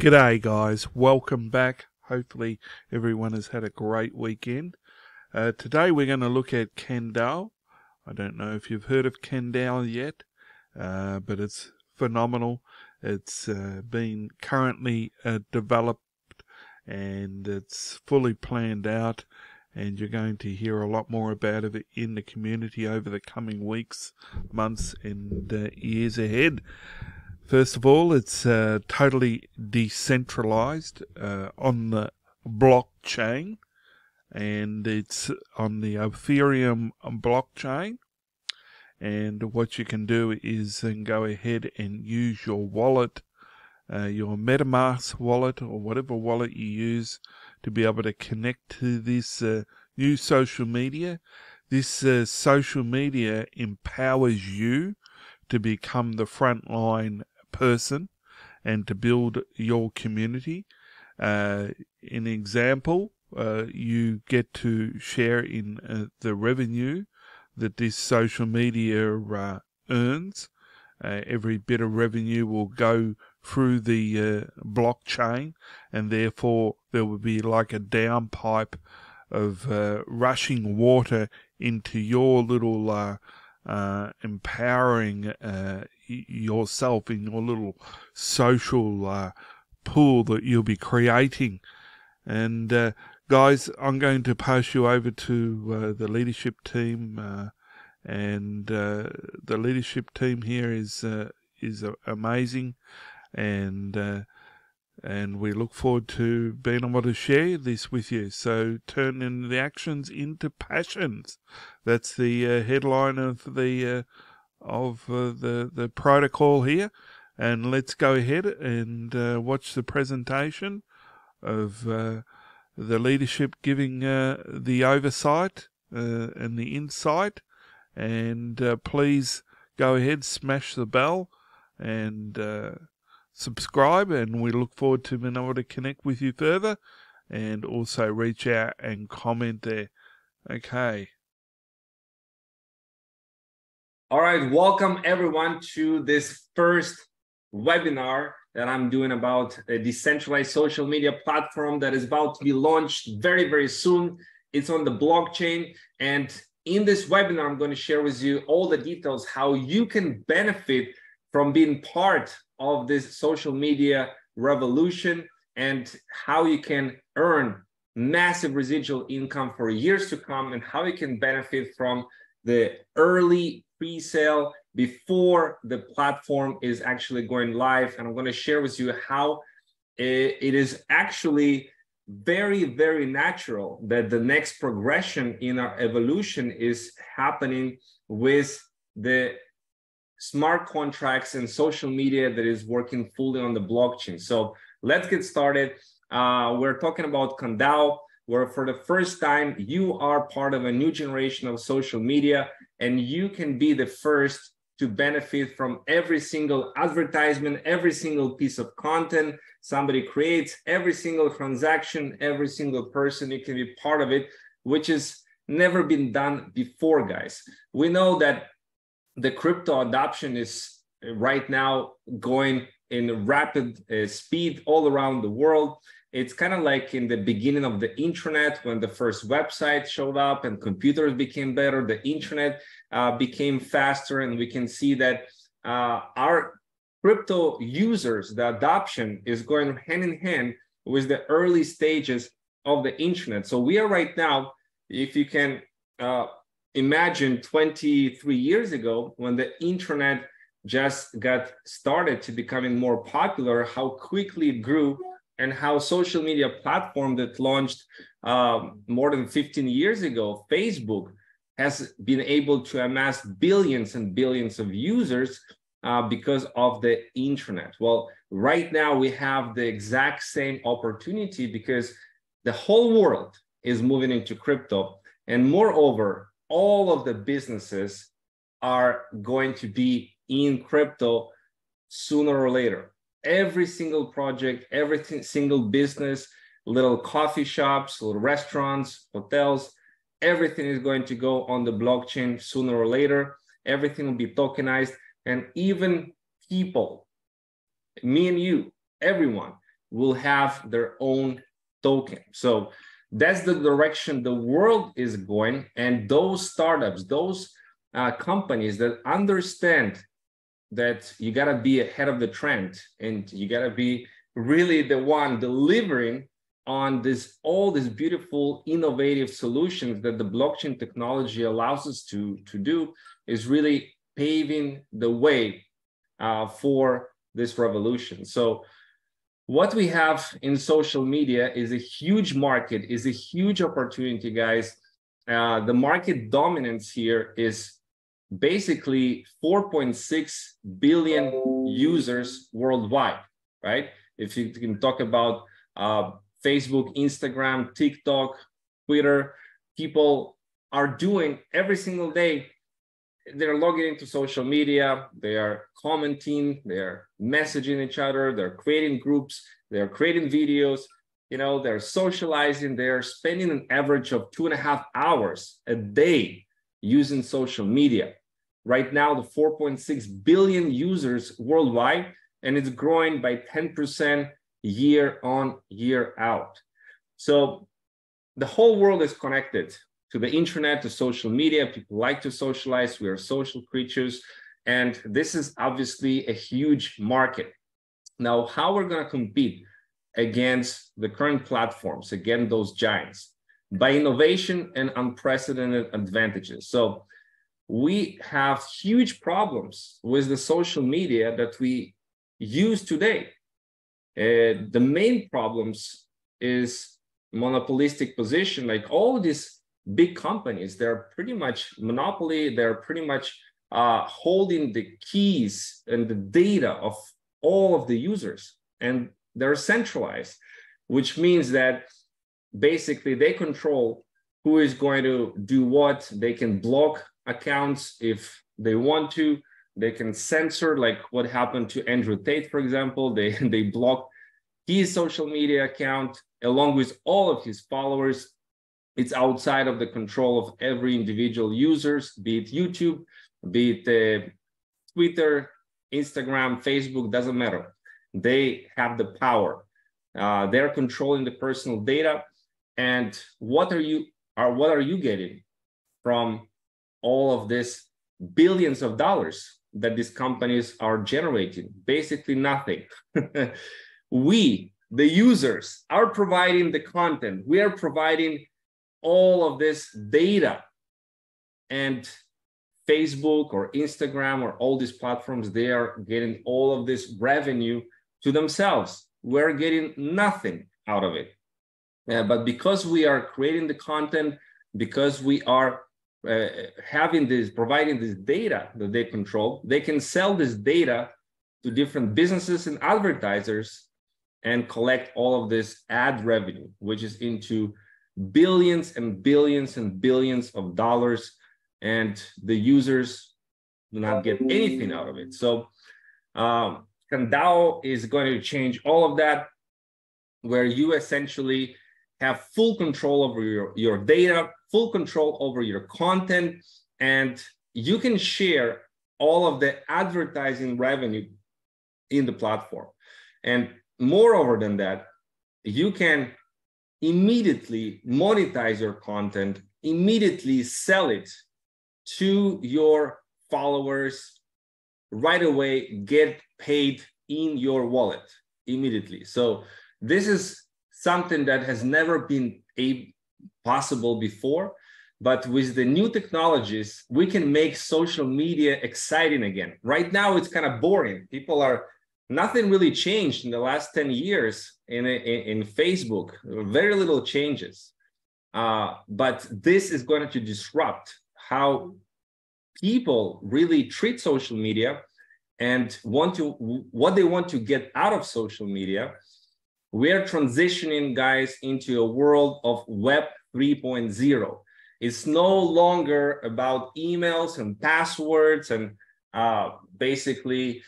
G'day guys, welcome back. Hopefully everyone has had a great weekend. Today we're going to look at Candao. I don't know if you've heard of Candao yet, but it's phenomenal. It's been currently developed and it's fully planned out, and you're going to hear a lot more about it in the community over the coming weeks, months and years ahead. First of all, it's totally decentralized on the blockchain, and it's on the Ethereum blockchain. And what you can do is then go ahead and use your wallet, your Metamask wallet or whatever wallet you use, to be able to connect to this new social media. This social media empowers you to become the frontline person and to build your community. An example, you get to share in the revenue that this social media earns. Every bit of revenue will go through the blockchain, and therefore there will be like a downpipe of rushing water into your little empowering yourself in your little social pool that you'll be creating. And guys, I'm going to pass you over to the leadership team, and the leadership team here is amazing, and we look forward to being able to share this with you. So turning the actions into passions. That's the headline of the the protocol here. And let's go ahead and watch the presentation of the leadership giving the oversight and the insight. And please go ahead, smash the bell, and subscribe, and we look forward to being able to connect with you further, and also reach out and comment there. Okay. All right, welcome everyone to this first webinar that I'm doing about a decentralized social media platform that is about to be launched very, very soon. It's on the blockchain, and in this webinar, I'm going to share with you all the details how you can benefit from being part of this social media revolution and how you can earn massive residual income for years to come, and how you can benefit from the early pre-sale before the platform is actually going live. And I'm going to share with you how it is actually very, very natural that the next progression in our evolution is happening with the smart contracts and social media that is working fully on the blockchain. So let's get started. We're talking about Candao, where for the first time, you are part of a new generation of social media, and you can be the first to benefit from every single advertisement, every single piece of content somebody creates, every single transaction, every single person. You can be part of it, which has never been done before, guys. We know that the crypto adoption is right now going in rapid speed all around the world. It's kind of like in the beginning of the internet, when the first website showed up and computers became better, the internet became faster, and we can see that our crypto users, the adoption is going hand in hand with the early stages of the internet. So we are right now, if you can imagine 23 years ago when the internet just got started to becoming more popular, how quickly it grew, and how social media platform that launched more than 15 years ago, Facebook, has been able to amass billions and billions of users because of the internet. Well, right now we have the exact same opportunity because the whole world is moving into crypto, and moreover, all of the businesses are going to be in crypto sooner or later. Every single project, every single business, little coffee shops, little restaurants, hotels, everything is going to go on the blockchain sooner or later. Everything will be tokenized, and even people, me and you, everyone will have their own token. So that's the direction the world is going. And those startups, those companies that understand that you got to be ahead of the trend and you got to be really the one delivering on this, all these beautiful, innovative solutions that the blockchain technology allows us to do, is really paving the way for this revolution. So what we have in social media is a huge market, is a huge opportunity, guys. The market dominance here is basically 4.6 billion users worldwide, right? If you can talk about Facebook, Instagram, TikTok, Twitter, people are doing every single day. They're logging into social media, they are commenting, they're messaging each other, they're creating groups, they're creating videos, you know, they're socializing, they're spending an average of 2.5 hours a day using social media. Right now, the 4.6 billion users worldwide, and it's growing by 10% year on, year out. So the whole world is connected to the internet, to social media. People like to socialize. We are social creatures. And this is obviously a huge market. Now, how we're going to compete against the current platforms, against those giants? By innovation and unprecedented advantages. So we have huge problems with the social media that we use today. The main problems is monopolistic position. Like all these big companies, they're pretty much monopoly. They're pretty much holding the keys and the data of all of the users. And they're centralized, which means that basically they control who is going to do what. They can block accounts if they want to. They can censor, like what happened to Andrew Tate, for example. They blocked his social media account along with all of his followers. It's outside of the control of every individual users, be it YouTube, be it Twitter, Instagram, Facebook, doesn't matter. They have the power. They're controlling the personal data. And what are you getting from all of this billions of dollars that these companies are generating? Basically nothing. We, the users, are providing the content. We are providing all of this data. And Facebook or Instagram or all these platforms, they are getting all of this revenue to themselves. We're getting nothing out of it. But because we are creating the content, because we are providing this data that they control, they can sell this data to different businesses and advertisers and collect all of this ad revenue, which is into billions and billions and billions of dollars, and the users do not get anything out of it. So Candao is going to change all of that, where you essentially have full control over your data, full control over your content, and you can share all of the advertising revenue in the platform. And moreover than that, you can immediately monetize your content, immediately sell it to your followers right away, get paid in your wallet immediately. So this is something that has never been possible before, but with the new technologies, we can make social media exciting again. Right now, it's kind of boring. People are, nothing really changed in the last 10 years in Facebook, very little changes. But this is going to disrupt how people really treat social media and what they want to get out of social media. We are transitioning, guys, into a world of Web 3.0. It's no longer about emails and passwords and basically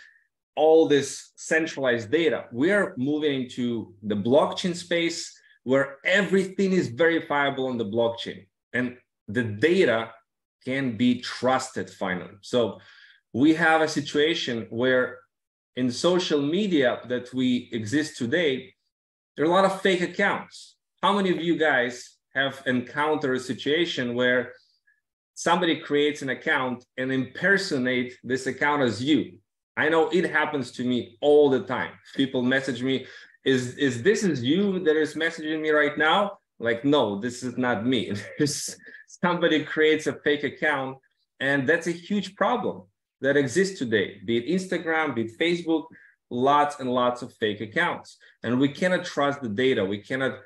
all this centralized data. We are moving into the blockchain space, where everything is verifiable on the blockchain and the data can be trusted finally. So we have a situation where in social media that we exist today, There are a lot of fake accounts. How many of you guys have encountered a situation where somebody creates an account and impersonate this account as you? I know it happens to me all the time. People message me, is this you that is messaging me right now? Like, no, this is not me. Somebody creates a fake account, and that's a huge problem that exists today, be it Instagram, be it Facebook, lots and lots of fake accounts. And we cannot trust the data. We cannot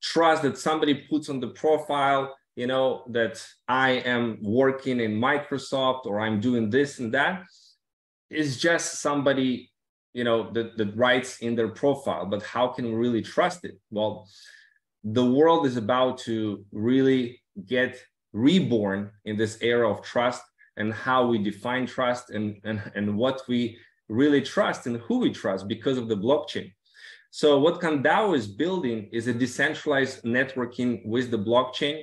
trust that somebody puts on the profile, you know, that I am working in Microsoft or I'm doing this and that. It's just somebody, you know, that writes in their profile, but how can we really trust it? Well, the world is about to really get reborn in this era of trust and how we define trust and what we really trust and who we trust because of the blockchain. So what Candao is building is a decentralized networking with the blockchain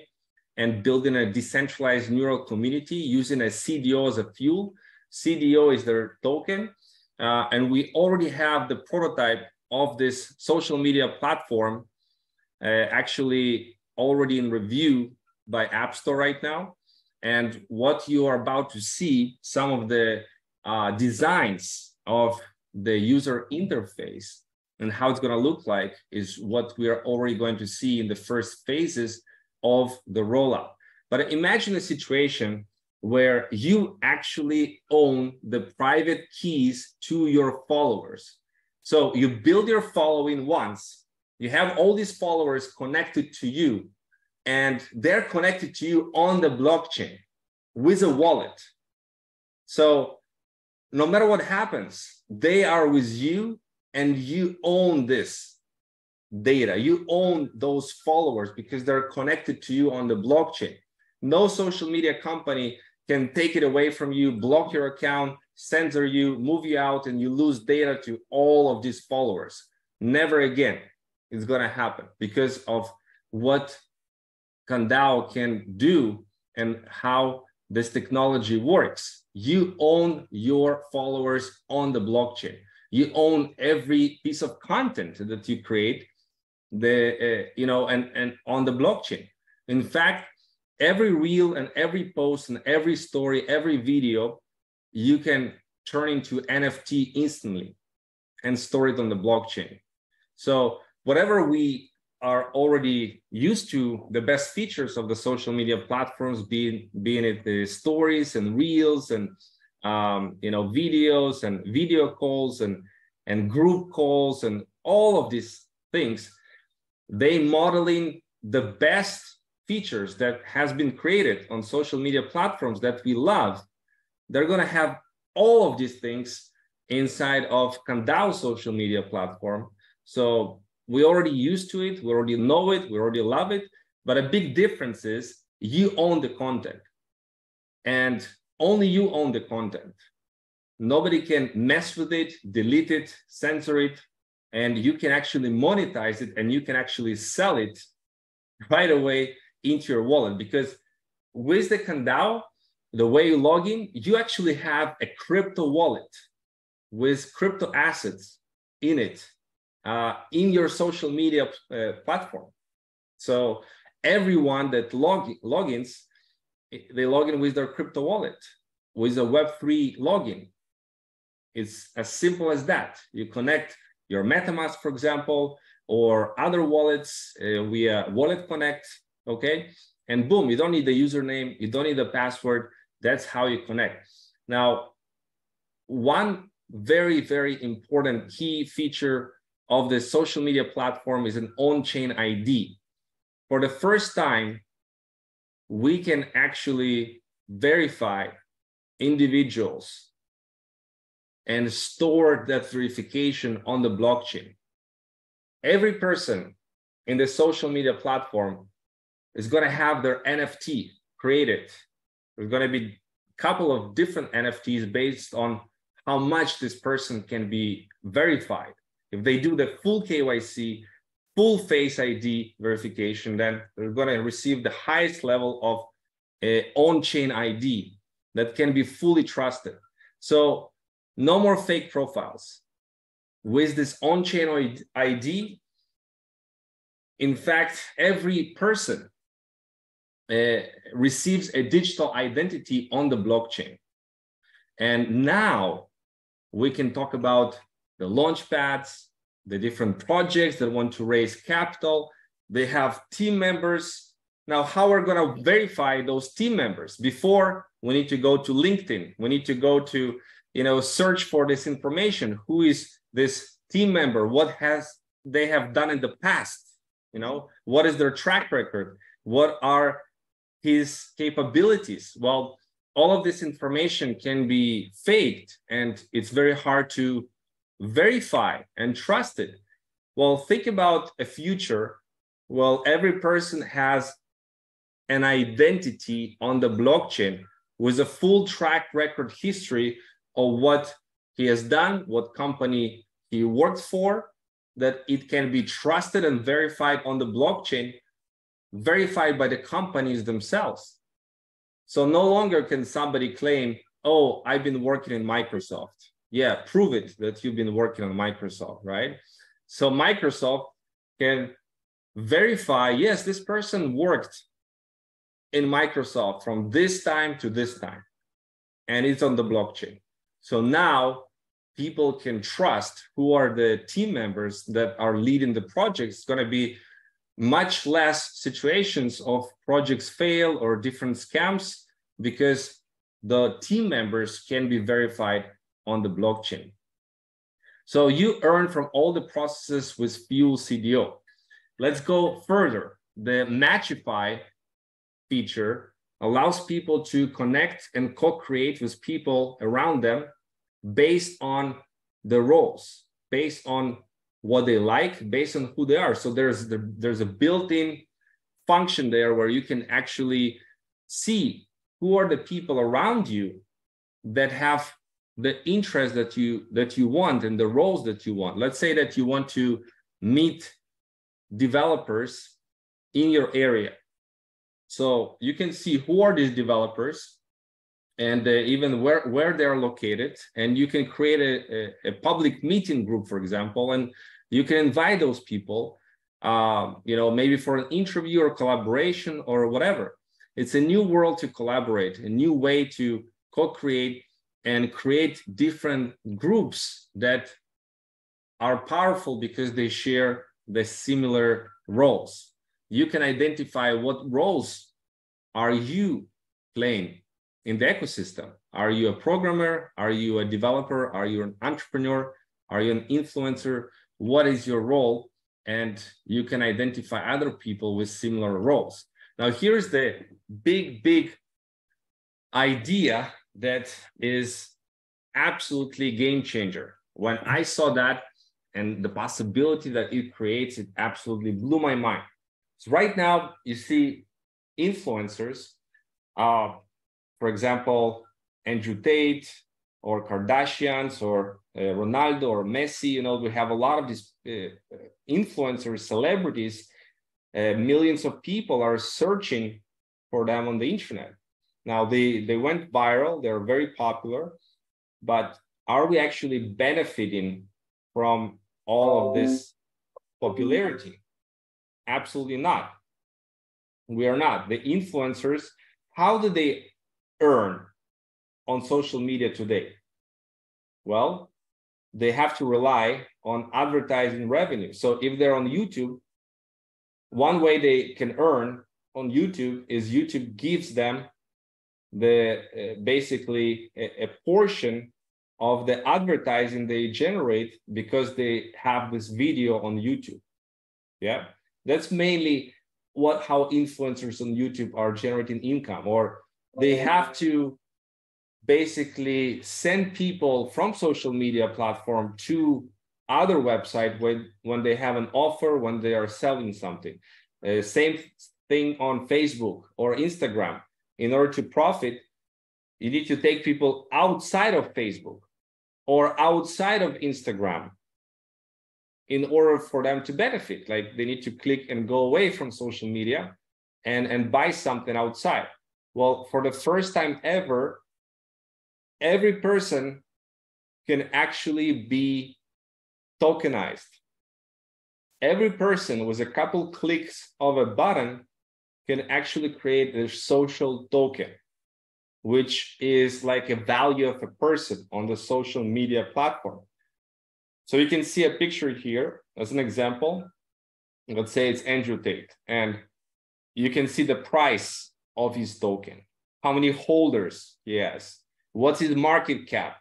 and building a decentralized neural community using a CDO as a fuel. CDO is their token. And we already have the prototype of this social media platform actually already in review by App Store right now. And what you are about to see, some of the designs of the user interface and how it's going to look like, is what we are already going to see in the first phases of the rollout. But imagine a situation where you actually own the private keys to your followers. So you build your following once, you have all these followers connected to you, and they're connected to you on the blockchain with a wallet. So no matter what happens, they are with you and you own this data. You own those followers because they're connected to you on the blockchain. No social media company can take it away from you, block your account, censor you, move you out, and you lose data to all of these followers. Never again. It's going to happen because of what Candao can do and how this technology works. You own your followers on the blockchain. You own every piece of content that you create, and on the blockchain. In fact, every reel and every post and every story, every video, you can turn into NFT instantly and store it on the blockchain. So whatever we are already used to, the best features of the social media platforms, being it the stories and reels and videos and video calls and group calls and all of these things, they modeling the best features that has been created on social media platforms that we love. They're going to have all of these things inside of Candao's social media platform. So we're already used to it, we already know it, we already love it, but a big difference is you own the content, and only you own the content. Nobody can mess with it, delete it, censor it, and you can actually monetize it and you can actually sell it right away into your wallet. Because with the Candao, the way you log in, you actually have a crypto wallet with crypto assets in it. In your social media platform. So everyone that logins, they log in with their crypto wallet, with a Web3 login. It's as simple as that. You connect your Metamask, for example, or other wallets via Wallet Connect, okay? And boom, you don't need the username, you don't need the password. That's how you connect. Now, one very, very important key feature of the social media platform is an on-chain ID. For the first time, we can actually verify individuals and store that verification on the blockchain. Every person in the social media platform is going to have their NFT created. There's going to be a couple of different NFTs based on how much this person can be verified. If they do the full KYC, full face ID verification, then they're going to receive the highest level of on-chain ID that can be fully trusted. So no more fake profiles. With this on-chain ID, In fact, every person receives a digital identity on the blockchain. And now we can talk about the launch pads, the different projects that want to raise capital. They have team members. Now, how are we going to verify those team members? Before, we need to go to LinkedIn. We need to go to, you know, search for this information. Who is this team member? What has they have done in the past? You know, what is their track record? What are his capabilities? Well, all of this information can be faked, and it's very hard to verify and trust it. Well, think about a future. Well, every person has an identity on the blockchain with a full track record history of what he has done, what company he worked for, that it can be trusted and verified on the blockchain, verified by the companies themselves. So no longer can somebody claim, oh, I've been working in Microsoft. Yeah, prove it that you've been working on Microsoft, right? So Microsoft can verify, yes, this person worked in Microsoft from this time to this time, and it's on the blockchain. So now people can trust who are the team members that are leading the project. It's going to be much less situations of projects fail or different scams, because the team members can be verified on the blockchain. So you earn from all the processes with Fuel CDO. Let's go further. The Matchify feature allows people to connect and co-create with people around them based on the roles, based on what they like, based on who they are. So there's a built-in function there where you can actually see who are the people around you that have the interest that you want and the roles that you want. Let's say that you want to meet developers in your area. So you can see who are these developers and even where they're located. And you can create a public meeting group, for example, and you can invite those people, you know, maybe for an interview or collaboration or whatever. It's a new world to collaborate, a new way to co-create and create different groups that are powerful because they share the similar roles. You can identify what roles are you playing in the ecosystem. Are you a programmer? Are you a developer? Are you an entrepreneur? Are you an influencer? What is your role? And you can identify other people with similar roles. Now, here's the big, big idea that is absolutely game changer. When I saw that and the possibility that it creates, it absolutely blew my mind. So right now, you see influencers, for example, Andrew Tate or Kardashians or Ronaldo or Messi. You know, we have a lot of these influencers, celebrities. Millions of people are searching for them on the internet. Now, they went viral, they're very popular, but are we actually benefiting from all of this popularity? Absolutely not. We are not. The influencers, how do they earn on social media today? Well, they have to rely on advertising revenue. So if they're on YouTube, one way they can earn on YouTube is YouTube gives them the basically a portion of the advertising they generate because they have this video on YouTube. Yeah, that's mainly how influencers on YouTube are generating income, or they have to basically send people from social media platform to other website when they have an offer, when they are selling something. Same thing on Facebook or Instagram. In order to profit, you need to take people outside of Facebook or outside of Instagram in order for them to benefit. Like, they need to click and go away from social media and buy something outside. Well, for the first time ever, every person can actually be tokenized. every person with a couple clicks of a button can actually create their social token, which is like a value of a person on the social media platform. So you can see a picture here as an example. Let's say it's Andrew Tate, and you can see the price of his token, how many holders he has, what's his market cap,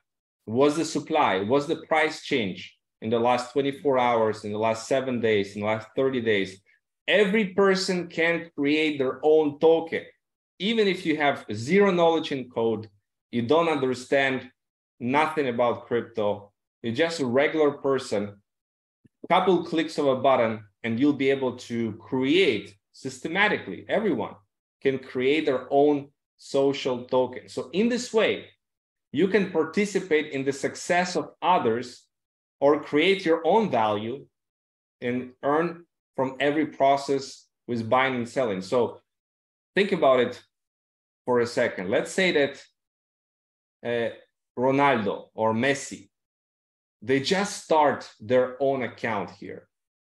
what's the supply, what's the price change in the last 24 hours, in the last 7 days, in the last 30 days. Every person can create their own token. Even if you have zero knowledge in code, you don't understand nothing about crypto, you're just a regular person, couple clicks of a button, and you'll be able to create systematically. Everyone can create their own social token. So in this way, you can participate in the success of others or create your own value and earn from every process with buying and selling. So think about it for a second. Let's say that Ronaldo or Messi, they just start their own account here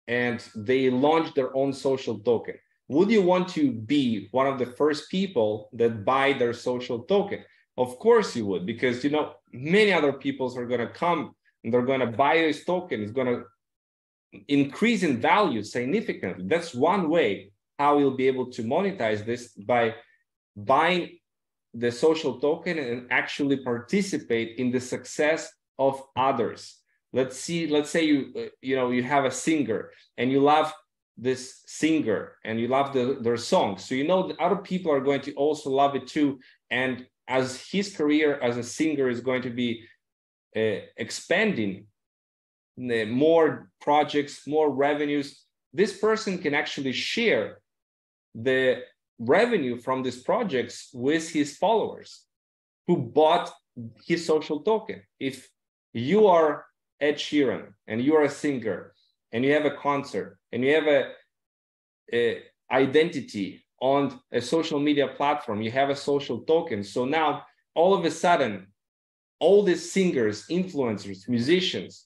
and they launch their own social token. Would you want to be one of the first people that buy their social token? Of course you would, because you know many other people are going to come and they're going to buy this token. It's going to increase in value significantly. That's one way how you'll be able to monetize this, by buying the social token and actually participate in the success of others. Let's say you have a singer and you love this singer and you love their song. So you know that other people are going to also love it too. And as his career as a singer is going to be expanding, more projects, more revenues, this person can actually share the revenue from these projects with his followers who bought his social token. If you are Ed Sheeran and you are a singer and you have a concert and you have a identity on a social media platform, you have a social token. So now all of a sudden, all these singers, influencers, musicians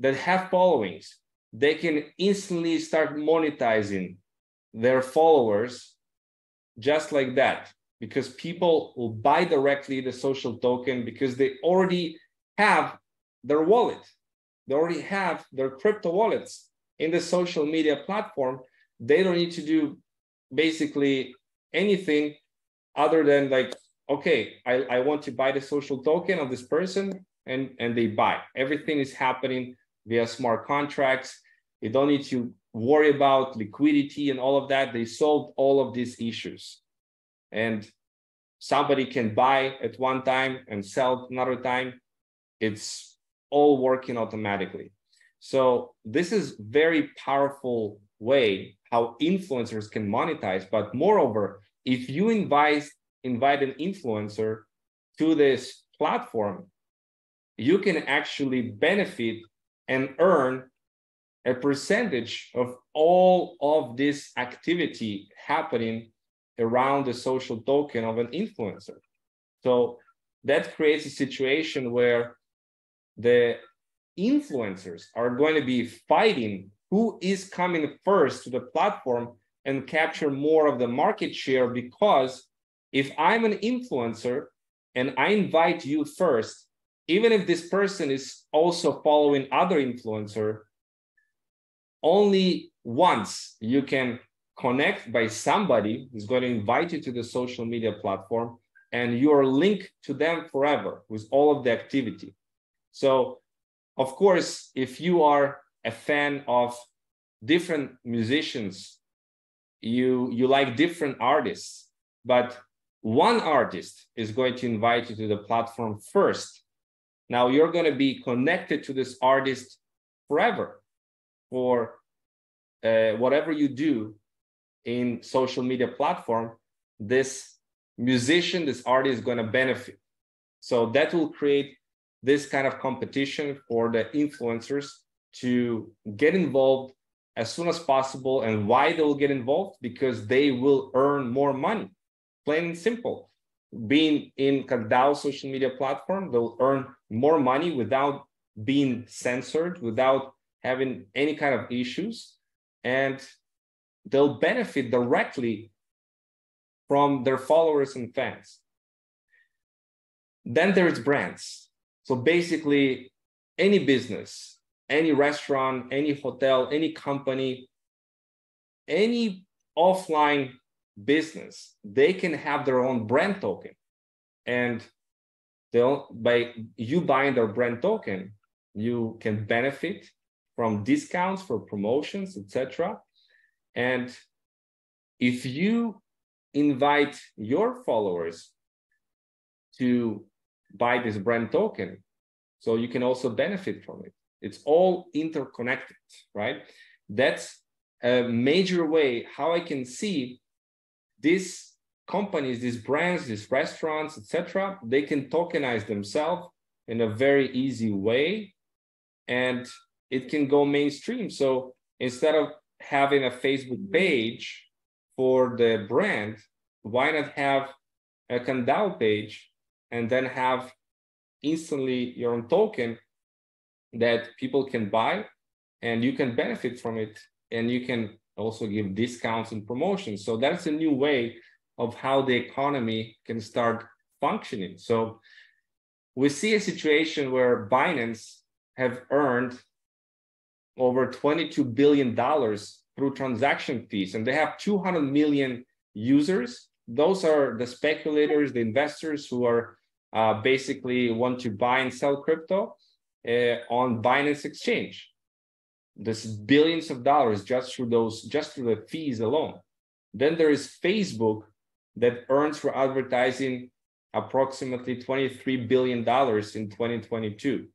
that have followings, they can instantly start monetizing their followers just like that, because people will buy directly the social token because they already have their wallet. They already have their crypto wallets in the social media platform. They don't need to do basically anything other than like, okay, I want to buy the social token of this person, and they buy. Everything is happening via smart contracts. They don't need to worry about liquidity and all of that. They solved all of these issues. And somebody can buy at one time and sell another time. It's all working automatically. So this is very powerful way how influencers can monetize. But moreover, if you invite an influencer to this platform, you can actually benefit and earn a percentage of all of this activity happening around the social token of an influencer. So that creates a situation where the influencers are going to be fighting who is coming first to the platform and capture more of the market share. Because if I'm an influencer and I invite you first, even if this person is also following other influencer, only once you can connect by somebody who's going to invite you to the social media platform, and you're linked to them forever with all of the activity. So, of course, if you are a fan of different musicians, you like different artists, but one artist is going to invite you to the platform first. Now you're going to be connected to this artist forever for whatever you do in social media platform. This musician, this artist is going to benefit. So that will create this kind of competition for the influencers to get involved as soon as possible. And why they will get involved? Because they will earn more money, plain and simple. Being in Candao social media platform, they'll earn more money without being censored, without having any kind of issues, and they'll benefit directly from their followers and fans. Then there's brands. So basically, any business, any restaurant, any hotel, any company, any offline business, they can have their own brand token. And they'll, by you buying their brand token, you can benefit from discounts for promotions, etc. And if you invite your followers to buy this brand token, so you can also benefit from it. It's all interconnected, right? That's a major way how I can see these companies, these brands, these restaurants, etc. They can tokenize themselves in a very easy way, and it can go mainstream. So instead of having a Facebook page for the brand, why not have a Candao page and then have instantly your own token that people can buy, and you can benefit from it, and you can also give discounts and promotions. So that's a new way of how the economy can start functioning. So we see a situation where Binance have earned over $22 billion through transaction fees, and they have 200 million users. Those are the speculators, the investors who are basically want to buy and sell crypto on Binance exchange. This is billions of dollars just through the fees alone. Then there is Facebook that earns for advertising approximately $23 billion in 2022.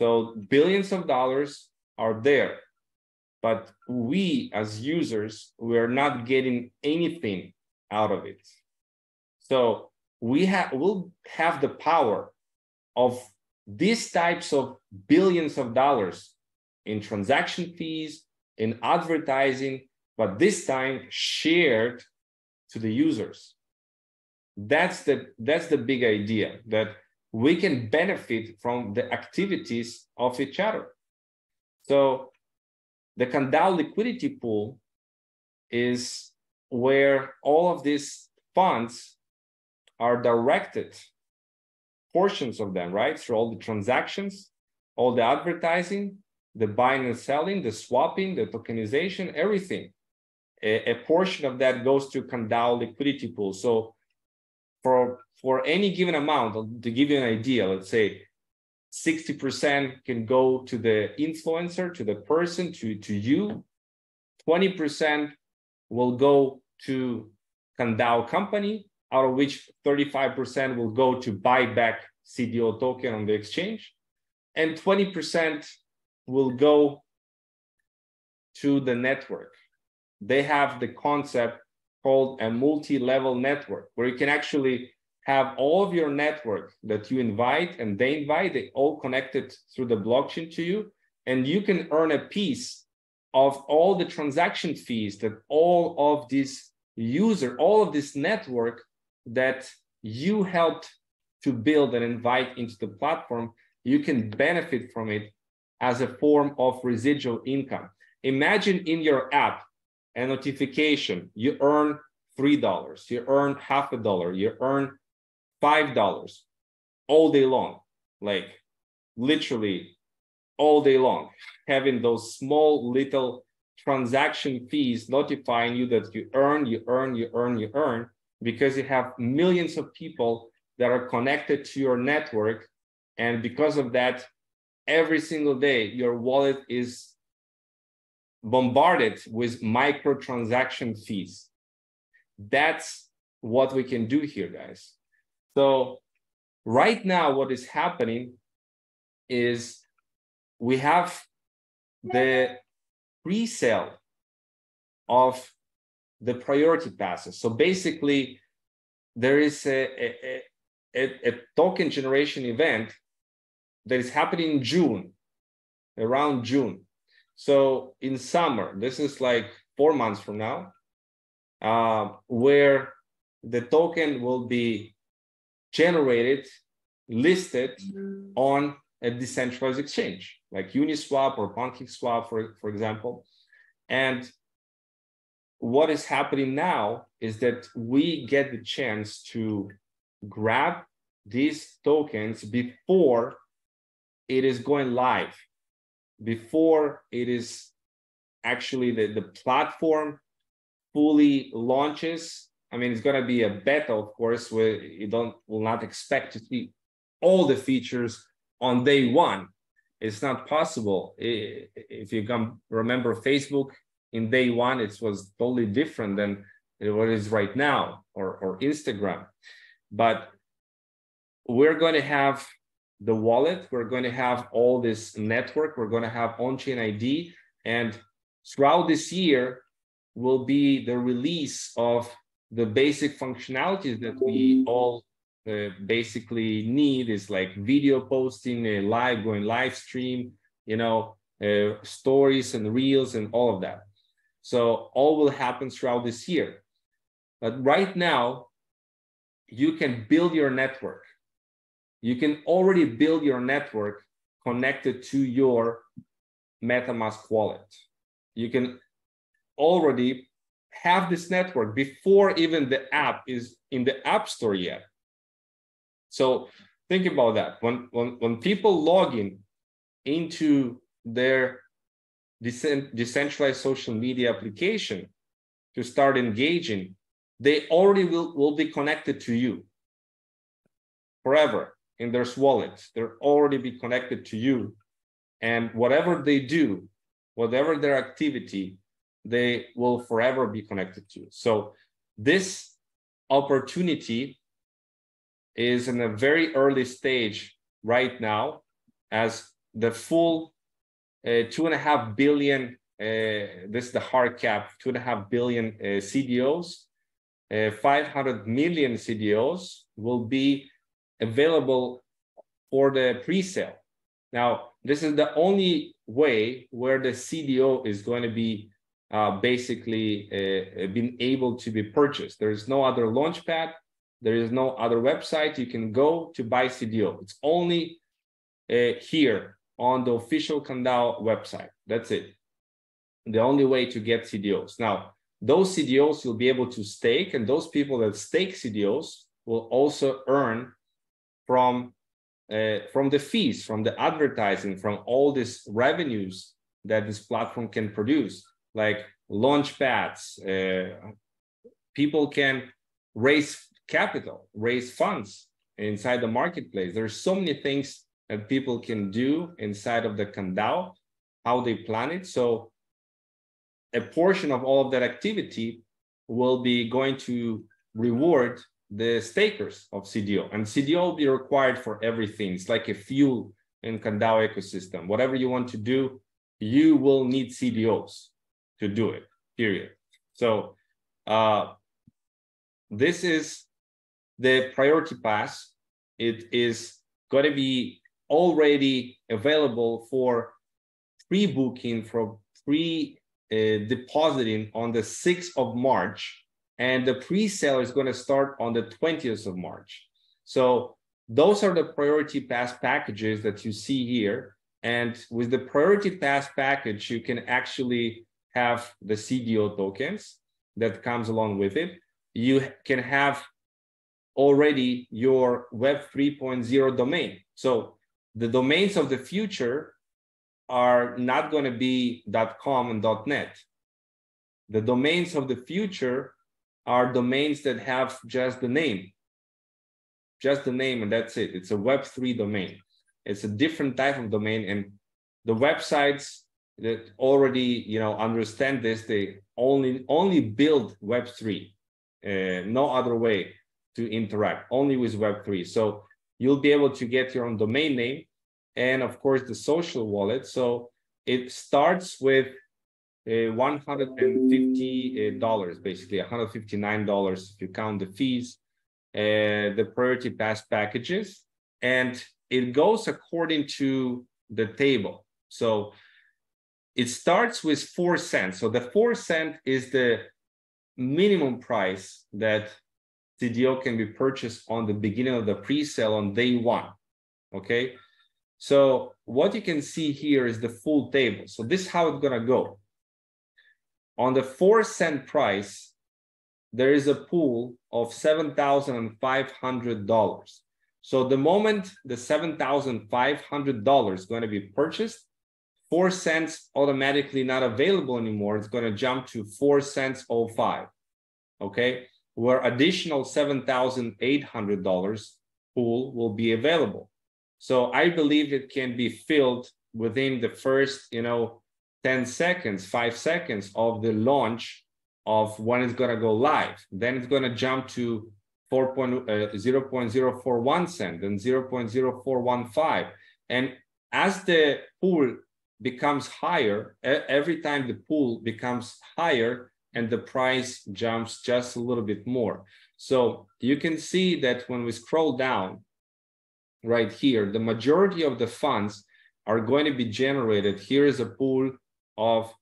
So billions of dollars are there, but we as users, we are not getting anything out of it. So we'll have the power of these types of billions of dollars in transaction fees, in advertising, but this time shared to the users. That's the big idea, that we can benefit from the activities of each other. So the Candao liquidity pool is where all of these funds are directed, portions of them, right? So all the transactions, all the advertising, the buying and selling, the swapping, the tokenization, everything. A portion of that goes to Candao liquidity pool. So for any given amount, to give you an idea, let's say 60% can go to the influencer, to the person, to you. 20% will go to Candao company, out of which 35% will go to buy back CDO token on the exchange, and 20% will go to the network. They have the concept called a multi-level network, where you can actually have all of your network that you invite and they invite, they all connected through the blockchain to you, and you can earn a piece of all the transaction fees that all of these user, all of this network that you helped to build and invite into the platform. You can benefit from it as a form of residual income. Imagine in your app, a notification, you earn $3, you earn $0.50, you earn $5 all day long, like literally all day long, having those small little transaction fees notifying you that you earn, you earn, you earn, you earn, because you have millions of people that are connected to your network. And because of that, every single day, your wallet is bombarded with microtransaction fees. That's what we can do here, guys. So right now, what is happening is we have the pre-sale of the priority passes. So basically, there is a token generation event that is happening in June, around June. So in summer, this is like 4 months from now, where the token will be generated, listed on a decentralized exchange. like Uniswap or PancakeSwap, for example. And what is happening now is that we get the chance to grab these tokens before it is going live, before it is actually the platform fully launches. I mean, it's going to be a beta, of course, where you will not expect to see all the features on day one. It's not possible. If you remember Facebook in day one, it was totally different than what it is right now, or Instagram. But we're going to have the wallet. We're going to have all this network. We're going to have on-chain ID. And throughout this year will be the release of the basic functionalities that we all basically need, is like video posting, live stream, you know, stories and reels and all of that. So all will happen throughout this year. But right now, you can build your network. You can already build your network connected to your MetaMask wallet. You can already have this network before even the app is in the App Store yet. So think about that. When people log in into their decentralized social media application to start engaging, they already will be connected to you forever in their wallets. They'll already be connected to you. And whatever they do, whatever their activity, they will forever be connected to. So this opportunity is in a very early stage right now, as the full 2.5 billion, this is the hard cap, 2.5 billion CDOs, 500 million CDOs will be available for the pre-sale. Now, this is the only way where the CDO is going to be basically being able to be purchased. There is no other launchpad. There is no other website you can go to buy CDO. It's only here on the official Candao website. That's it. The only way to get CDOs. Now, those CDOs you'll be able to stake, and those people that stake CDOs will also earn from the fees, from the advertising, from all these revenues that this platform can produce, like launch pads. People can raise capital, raise funds inside the marketplace. There's so many things that people can do inside of the Candao, how they plan it. So a portion of all of that activity will be going to reward the stakers of CDO, and CDO will be required for everything. It's like a fuel in Candao ecosystem. Whatever you want to do, you will need CDOs to do it, period. So this is the priority pass. It is going to be already available for pre-booking, for pre-depositing on the 6th of March. And the pre-sale is going to start on the 20th of March. So those are the priority pass packages that you see here. And with the priority pass package, you can actually have the CDO tokens that comes along with it. You can have already your Web 3.0 domain. So the domains of the future are not going to be .com and .net. The domains of the future are domains that have just the name, and that's it. It's a Web3 domain. It's a different type of domain, and the websites that already, you know, understand this, they only build Web3, no other way to interact, only with Web3. So you'll be able to get your own domain name, and of course the social wallet. So it starts with $150, basically $159 if you count the fees, the priority pass packages, and it goes according to the table. So it starts with 4 cents. So the 4 cents is the minimum price that CDO can be purchased on the beginning of the pre-sale on day one. Okay, So what you can see here is the full table. So this is how it's going to go. On the 4 cent price, there is a pool of $7,500. So the moment the $7,500 is going to be purchased, 4 cents automatically not available anymore. It's going to jump to 4 cents 05. Okay, where additional $7,800 pool will be available. So I believe it can be filled within the first, 10 seconds, 5 seconds of the launch of when it's going to go live. Then it's going to jump to 0.041 cent, then 0.0415. And as the pool becomes higher, every time the pool becomes higher and the price jumps just a little bit more. So you can see that when we scroll down right here, the majority of the funds are going to be generated. Here is a pool of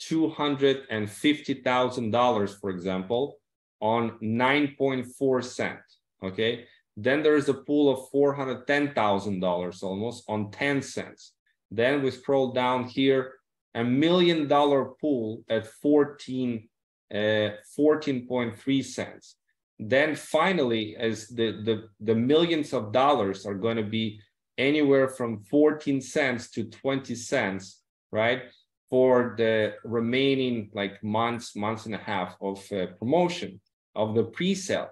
$250,000, for example, on 9.4 cent, okay? Then there is a pool of $410,000 almost on 10 cents. Then we scroll down here, $1 million pool at 14.3 cents. Then finally, as the millions of dollars are going to be anywhere from 14 cents to 20 cents, right? For the remaining like months and a half of promotion of the pre-sale.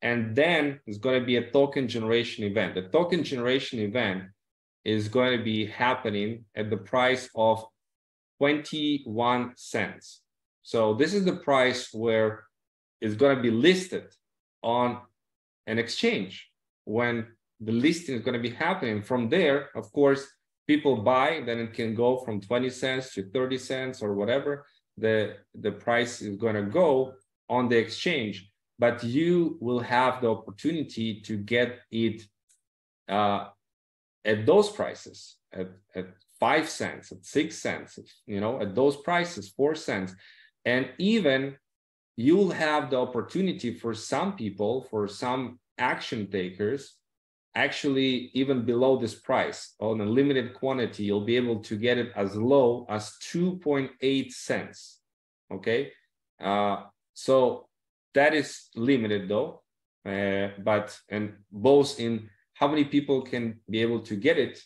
And then it's going to be a token generation event. The token generation event is going to be happening at the price of 21 cents. So this is the price where it's going to be listed on an exchange when the listing is going to be happening. From there, of course, people buy, then it can go from 20 cents to 30 cents or whatever the price is going to go on the exchange. But you will have the opportunity to get it at those prices, at 5 cents, at 6 cents, at those prices, 4 cents. And even you'll have the opportunity for some people, for some action takers, actually even below this price on a limited quantity, you'll be able to get it as low as 2.8 cents, okay? So that is limited though, and both in how many people can be able to get it,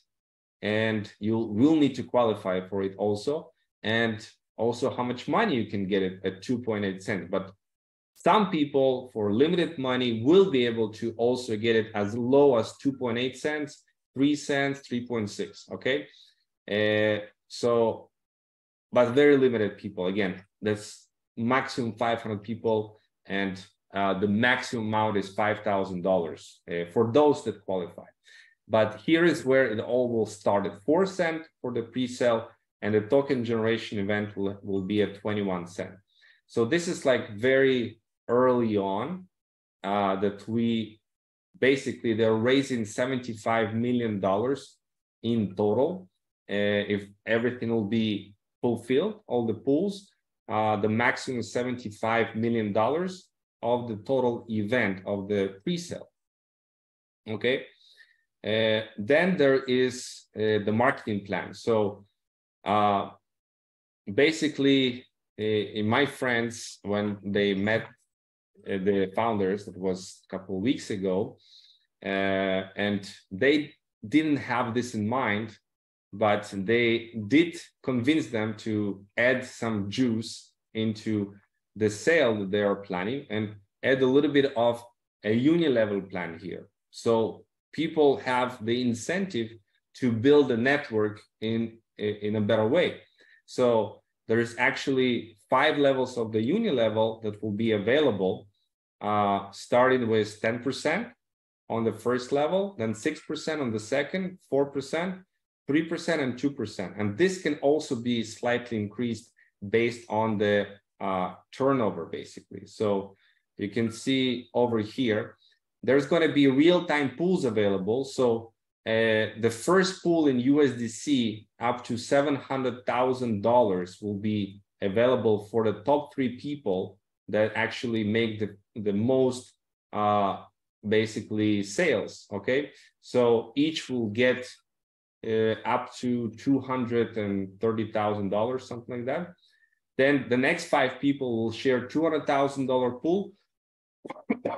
and you will need to qualify for it also, and also how much money you can get it at 2.8 cents. But some people for limited money will be able to also get it as low as 2.8 cents, 3 cents, 3.6, okay? But very limited people. Again, that's maximum 500 people, and the maximum amount is $5,000 for those that qualify. But here is where it all will start at 4 cents for the pre-sale, and the token generation event will be at 21 cents. So this is like very early on that they're raising $75 million in total. If everything will be fulfilled, all the pools, the maximum is $75 million of the total event of the pre-sale, okay? Then there is the marketing plan. So basically, in my friends, when they met the founders, that was a couple of weeks ago, and they didn't have this in mind, but they did convince them to add some juice into the sale that they are planning and add a little bit of a uni-level plan here. So people have the incentive to build a network in a better way. So there is actually 5 levels of the uni level that will be available, starting with 10% on the first level, then 6% on the second, 4%, 3%, and 2%. And this can also be slightly increased based on the turnover, basically. So you can see over here, there's going to be real-time pools available. So the first pool in USDC up to $700,000 will be available for the top 3 people that actually make the most basically sales, okay? So each will get up to $230,000, something like that. Then the next 5 people will share $200,000 pool,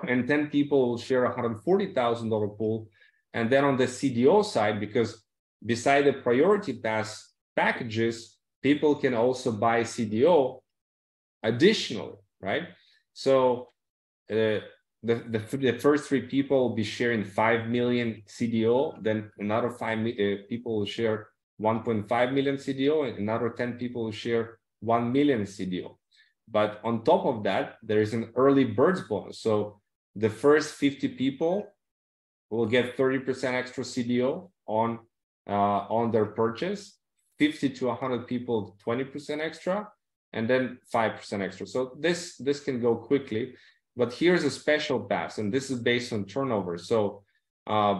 and 10 people will share $140,000 pool. And then on the CDO side, because beside the priority pass packages, people can also buy CDO additionally, right? So the first 3 people will be sharing 5 million CDO, then another 5 people will share 1.5 million CDO, and another 10 people will share 1 million CDO. But on top of that, there is an early birds bonus. So the first 50 people will get 30% extra CDO on their purchase, 50 to 100 people, 20% extra, and then 5% extra. So this can go quickly, but here's a special pass, and this is based on turnover. So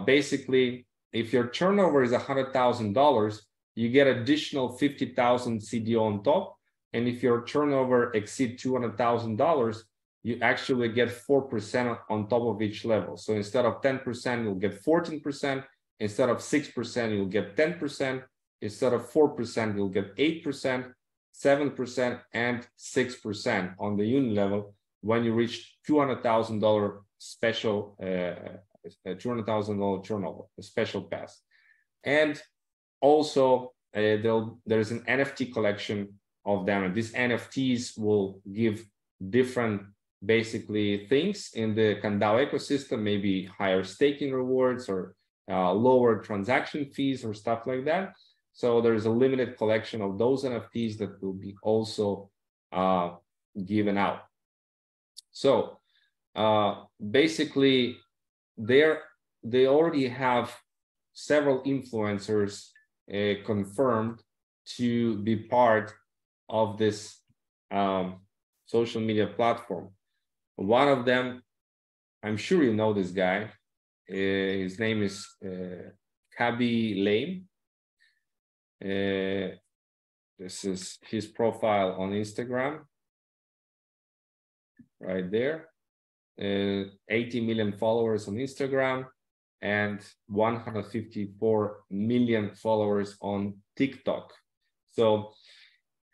basically, if your turnover is $100,000, you get additional 50,000 CDO on top. And if your turnover exceeds $200,000, you actually get 4% on top of each level. So instead of 10%, you'll get 14%. Instead of 6%, you'll get 10%. Instead of 4%, you'll get 8%, 7%, and 6% on the unit level when you reach $200,000 special, $200,000 turnover, a special pass. And also, there's an NFT collection of them. And these NFTs will give different, basically, things in the Candao ecosystem, maybe higher staking rewards or lower transaction fees or stuff like that. So there's a limited collection of those NFTs that will be also given out. So basically, they already have several influencers confirmed to be part of this social media platform. One of them, I'm sure you know this guy. His name is Kabi Lame. This is his profile on Instagram, right there. 80 million followers on Instagram and 154 million followers on TikTok. So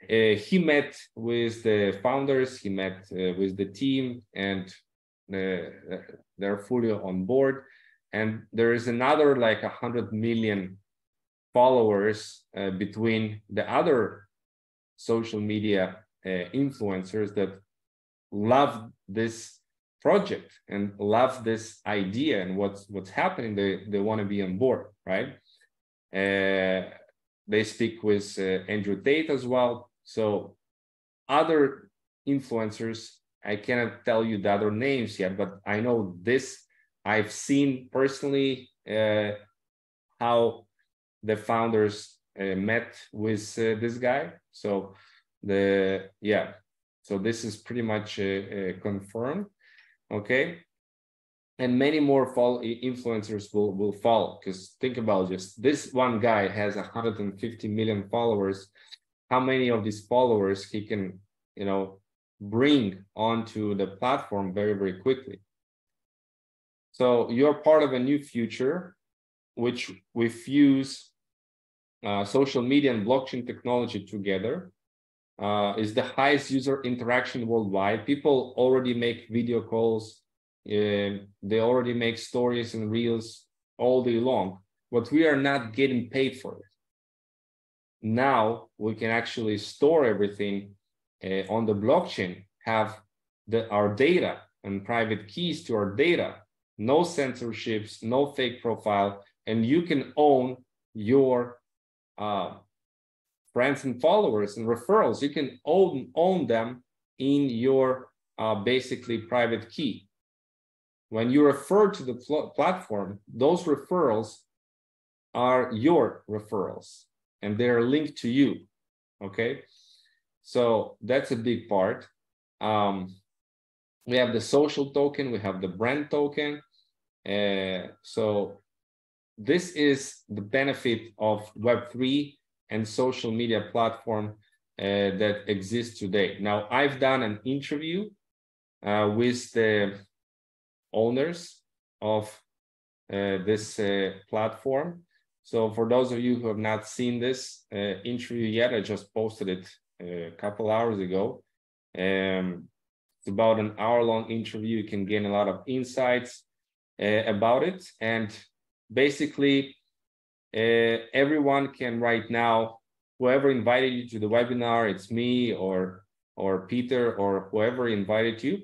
he met with the founders, he met with the team, and they're fully on board. And there is another like 100 million followers between the other social media influencers that love this project and love this idea and what's happening. They want to be on board, right? They speak with Andrew Tate as well. So other influencers, I cannot tell you the other names yet, but I know this. I've seen personally how the founders met with this guy. So so this is pretty much confirmed, okay? And many more influencers will follow, because think about just this one guy has 150 million followers. How many of these followers he can, you know, bring onto the platform very, very quickly. So you're part of a new future, which we fuse social media and blockchain technology together. Is the highest user interaction worldwide. People already make video calls. They already make stories and reels all day long, but we are not getting paid for it. Now we can actually store everything on the blockchain, have our data and private keys to our data, no censorships, no fake profile, and you can own your friends and followers and referrals. You can own them in your basically private key. When you refer to the platform, those referrals are your referrals and they're linked to you, okay? So that's a big part. We have the social token, we have the brand token. So this is the benefit of Web3 and social media platform that exists today. Now, I've done an interview with the owners of this platform. So for those of you who have not seen this interview yet, I just posted it a couple hours ago. It's about an hour-long interview. You can gain a lot of insights about it. And basically, everyone can right now, whoever invited you to the webinar, it's me or Peter or whoever invited you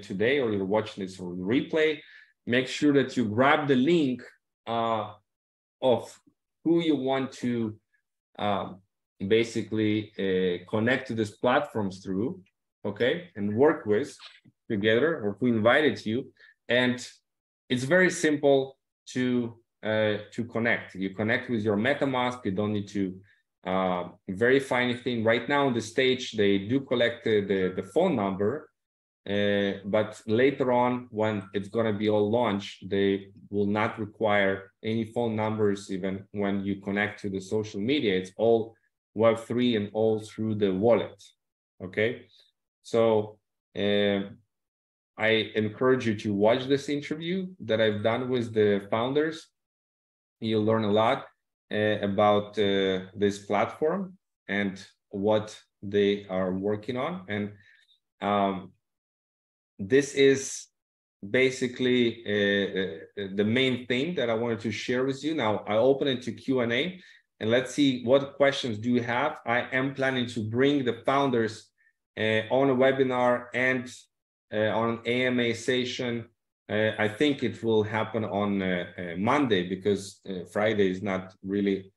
today, or you're watching this replay, make sure that you grab the link of who you want to basically connect to these platforms through, okay, and work with together, or who invited you. And it's very simple to connect. You connect with your MetaMask. You don't need to verify anything. Right now on the stage, they do collect the phone number, but later on, when it's going to be all launched, they will not require any phone numbers, even when you connect to the social media. It's all Web3 and all through the wallet, okay? So I encourage you to watch this interview that I've done with the founders. You'll learn a lot about this platform and what they are working on. And this is basically the main thing that I wanted to share with you. Now, I open it to Q&A, and let's see what questions do you have. I am planning to bring the founders on a webinar and on an AMA session. I think it will happen on Monday, because Friday is not really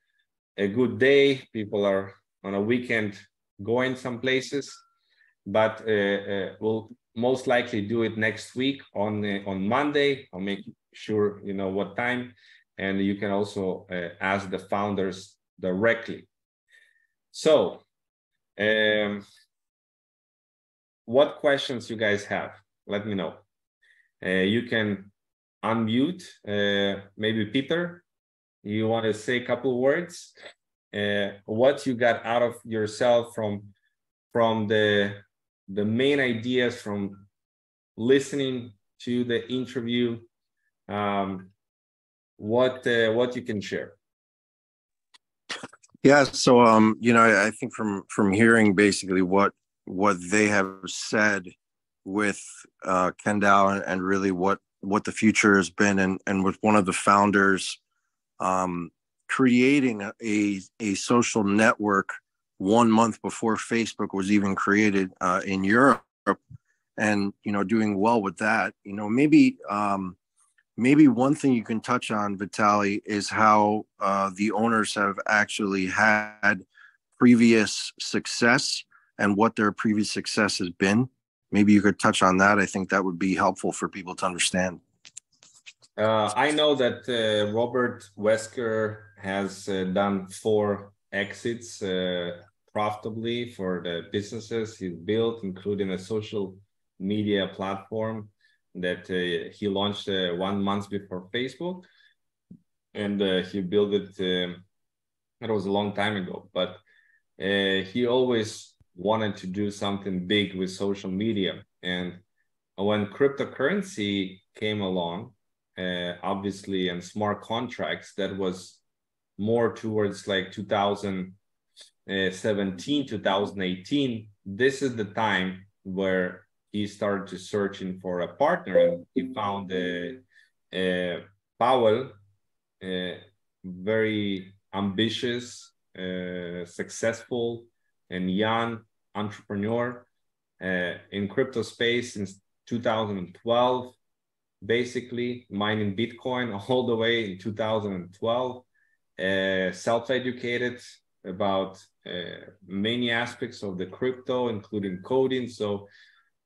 a good day. People are on a weekend going some places, but we'll most likely do it next week on Monday. I'll make sure you know what time, and you can also ask the founders directly. So, what questions you guys have? Let me know. You can unmute. Maybe Peter, you want to say a couple words? What you got out of yourself from the main ideas from listening to the interview, what you can share? Yeah, so you know, I think from hearing basically what they have said with Candao and really what the future has been, and with one of the founders creating a social network 1 month before Facebook was even created in Europe, and you know, doing well with that. You know, maybe maybe one thing you can touch on, Vitaliy, is how the owners have actually had previous success and what their previous success has been. Maybe you could touch on that. I think that would be helpful for people to understand. I know that Robert Wesker has done 4 exits profitably for the businesses he's built, including a social media platform that he launched 1 month before Facebook, and he built it. It was a long time ago, but he always wanted to do something big with social media. And when cryptocurrency came along, obviously, and smart contracts, that was more towards like 2017, 2018. This is the time where he started to searching for a partner, and he found Paweł, very ambitious, successful, and young entrepreneur in crypto space since 2012, basically mining Bitcoin all the way in 2012, self-educated about many aspects of the crypto, including coding. So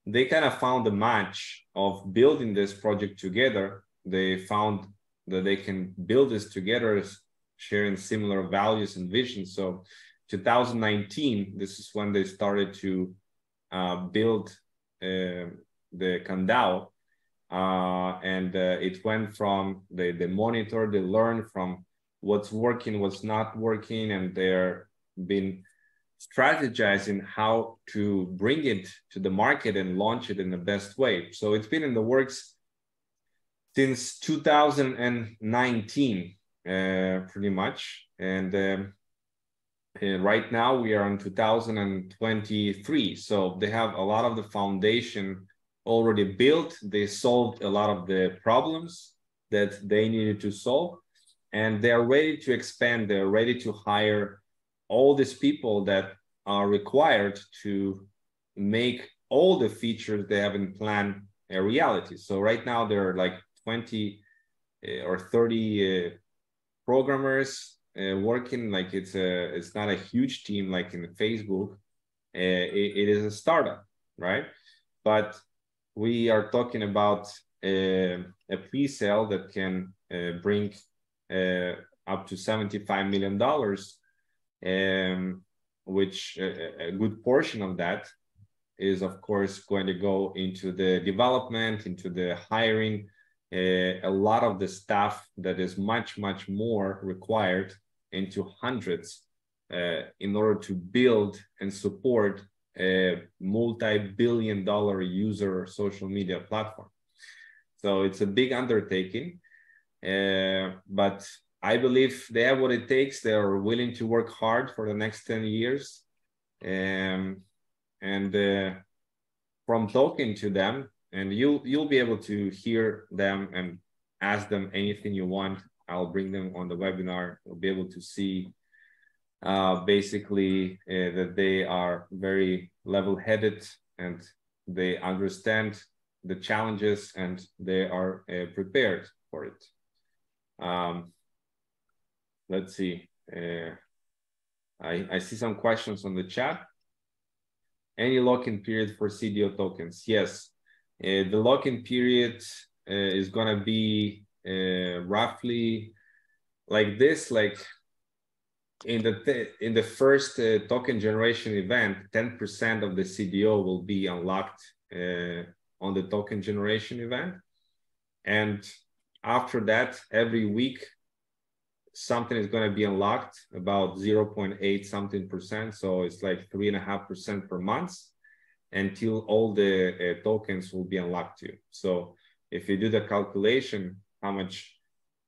they kind of found a match of building this project together. They found that they can build this together, sharing similar values and visions. So 2019, this is when they started to build the Candao, and it went from they monitor, they learn from what's working, what's not working, and they're been strategizing how to bring it to the market and launch it in the best way. So it's been in the works since 2019. pretty much. And right now we are in 2023. So they have a lot of the foundation already built. They solved a lot of the problems that they needed to solve. And they're ready to expand. They're ready to hire all these people that are required to make all the features they have in plan a reality. So right now there are like 20 or 30 programmers working. Like it's not a huge team like in Facebook. It is a startup, right? But we are talking about a pre-sale that can bring up to $75 million, which a good portion of that is, of course, going to go into the development, into the hiring, a lot of the staff that is much, much more required, into hundreds, in order to build and support a multi-billion dollar user social media platform. So it's a big undertaking, but I believe they have what it takes. They are willing to work hard for the next 10 years. From talking to them, and you'll be able to hear them and ask them anything you want. I'll bring them on the webinar. You'll be able to see basically that they are very level-headed and they understand the challenges and they are prepared for it. Let's see. I see some questions on the chat. Any lock-in period for CDO tokens? Yes, the lock-in period is gonna be roughly like this, like in the first token generation event, 10% of the CDO will be unlocked on the token generation event. And after that, every week, something is going to be unlocked, about 0.8 something percent. So it's like 3.5% per month until all the tokens will be unlocked to you. So if you do the calculation, how much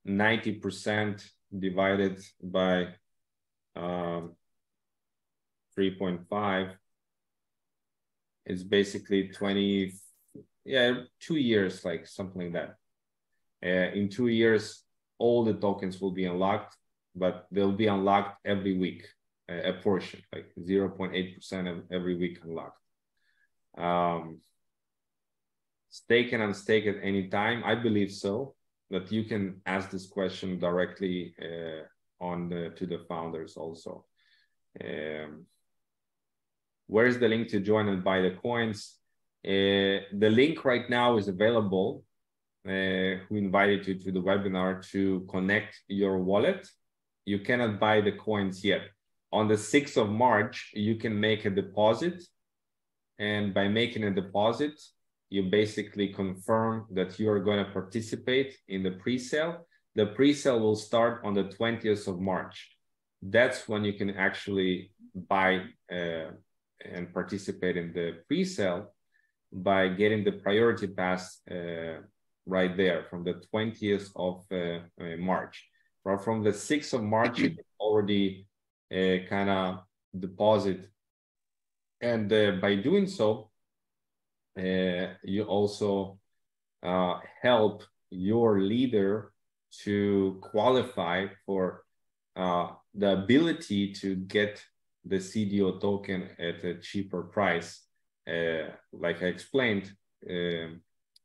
90% divided by 3.5 is basically 20, yeah, 2 years, like something like that. In 2 years, all the tokens will be unlocked, but they'll be unlocked every week, a portion, like 0.8% of every week unlocked. Stake and unstake at any time? I believe so, but you can ask this question directly to the founders also. Where is the link to join and buy the coins? The link right now is available. Who invited you to the webinar to connect your wallet. You cannot buy the coins yet. On the 6th of March, you can make a deposit. And by making a deposit, you basically confirm that you are going to participate in the pre-sale. The pre-sale will start on the 20th of March. That's when you can actually buy and participate in the pre-sale by getting the priority pass right there from the 20th of March. But from the 6th of March, you can already kind of deposit. And by doing so, you also help your leader to qualify for the ability to get the CDO token at a cheaper price. Like I explained,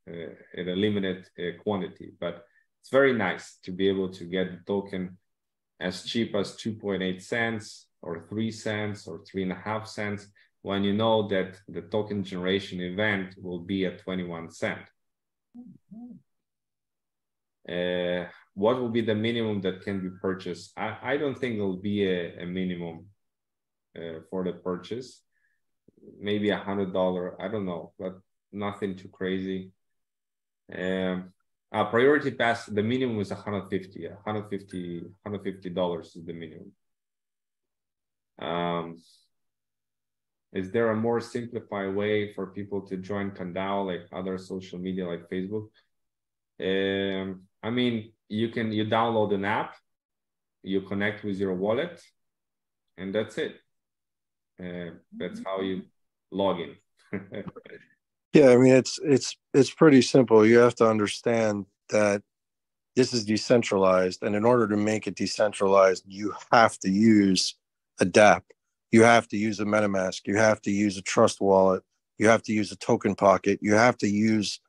in a limited quantity, but it's very nice to be able to get the token as cheap as 2.8 cents or 3 cents or 3.5 cents when you know that the token generation event will be at 21 cent. What will be the minimum that can be purchased? I don't think there'll be a minimum for the purchase, maybe $100, I don't know, but nothing too crazy. A priority pass, the minimum is $150 is the minimum. Is there a more simplified way for people to join Candao, like other social media like Facebook? I mean, you download an app you connect with your wallet, and that's it. That's how you log in. Yeah, I mean, it's pretty simple. You have to understand that this is decentralized, and in order to make it decentralized, you have to use a dApp. You have to use a MetaMask. You have to use a trust wallet. You have to use a token pocket. You have to use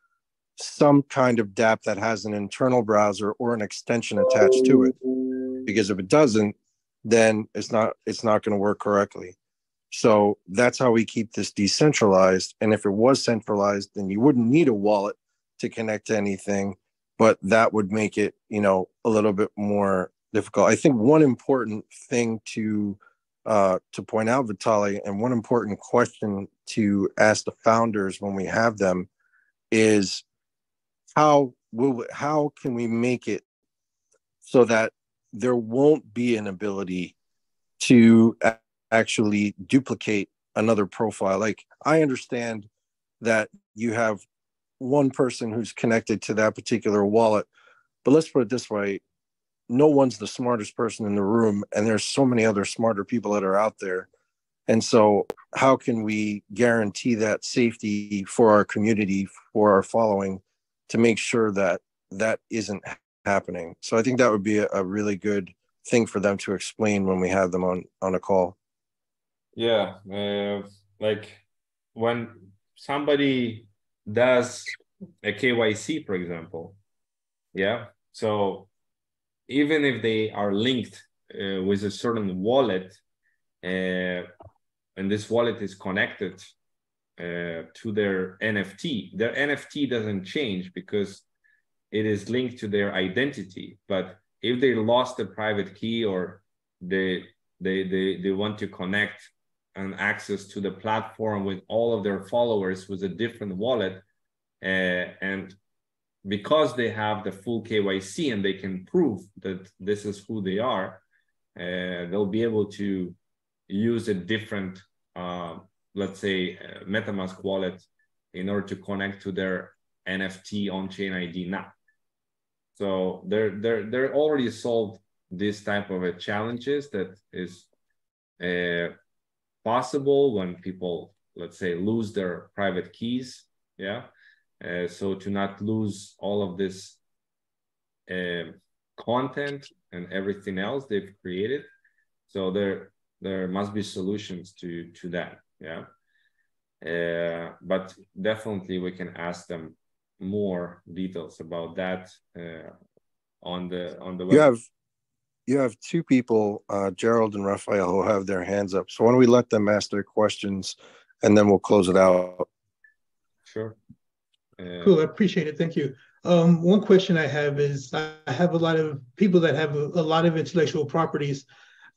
some kind of dApp that has an internal browser or an extension attached to it, because if it doesn't, then it's not going to work correctly. So that's how we keep this decentralized. And if it was centralized, then you wouldn't need a wallet to connect to anything, but that would make it, you know, a little bit more difficult. I think one important thing to point out, Vitaliy, and one important question to ask the founders when we have them is, how can we make it so that there won't be an ability to actually duplicate another profile? Like, I understand that you have one person who's connected to that particular wallet, but let's put it this way: no one's the smartest person in the room, and there's so many other smarter people that are out there. And so how can we guarantee that safety for our community, for our following, to make sure that that isn't happening? So I think that would be a really good thing for them to explain when we have them on a call. Yeah, like when somebody does a KYC, for example, yeah, so even if they are linked with a certain wallet, and this wallet is connected to their NFT doesn't change because it is linked to their identity. But if they lost the private key, or they want to connect and access to the platform with all of their followers with a different wallet, and because they have the full KYC and they can prove that this is who they are, they'll be able to use a different, let's say, MetaMask wallet in order to connect to their NFT on-chain ID now. So they're already solved this type of challenges that is possible when people, let's say, lose their private keys. Yeah. So to not lose all of this content and everything else they've created. So there must be solutions to that. Yeah. But definitely we can ask them more details about that on the web. You have two people, Gerald and Raphael, who have their hands up. So why don't we let them ask their questions, and then we'll close it out. Sure. Cool. I appreciate it. Thank you. One question I have is, I have a lot of people that have a lot of intellectual properties.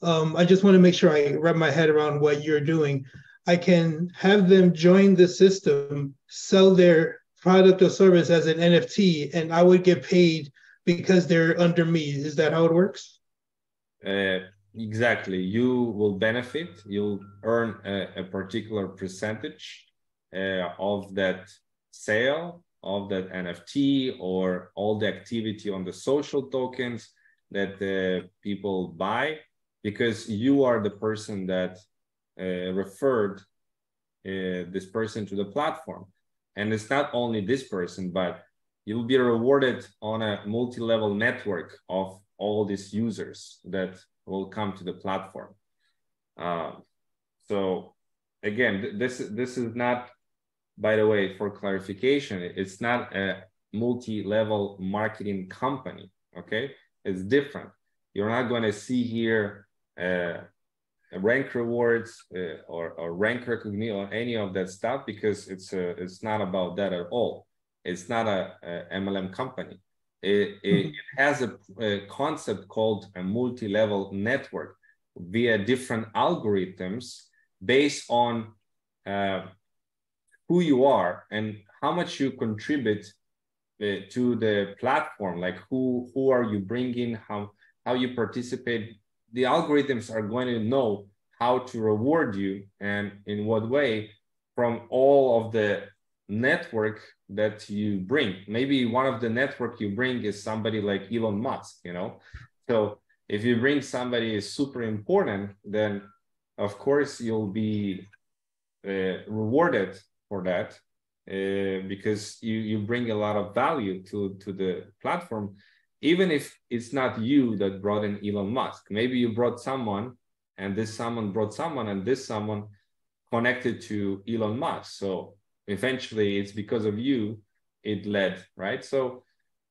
I just want to make sure I wrap my head around what you're doing. I can have them join the system, sell their product or service as an NFT, and I would get paid because they're under me. Is that how it works? Exactly. You will benefit. You'll earn a particular percentage of that sale, of that NFT, or all the activity on the social tokens that people buy, because you are the person that referred this person to the platform. And it's not only this person, but you'll be rewarded on a multi-level network of all these users that will come to the platform. So again, this is not, by the way, for clarification, it's not a multi-level marketing company, okay? It's different. You're not going to see here rank rewards or rank recognition or any of that stuff, because it's not about that at all. It's not a MLM company. It has a concept called a multi-level network via different algorithms based on who you are and how much you contribute to the platform. Like who are you bringing, how you participate. The algorithms are going to know how to reward you and in what way from all of the network that you bring. Maybe one of the network you bring is somebody like Elon Musk, you know? So If you bring somebody super important, then of course you'll be rewarded for that because you bring a lot of value to the platform, even if it's not you that brought in Elon Musk. Maybe you brought someone, and this someone brought someone, and this someone connected to Elon Musk. So eventually it's because of you it led, right? So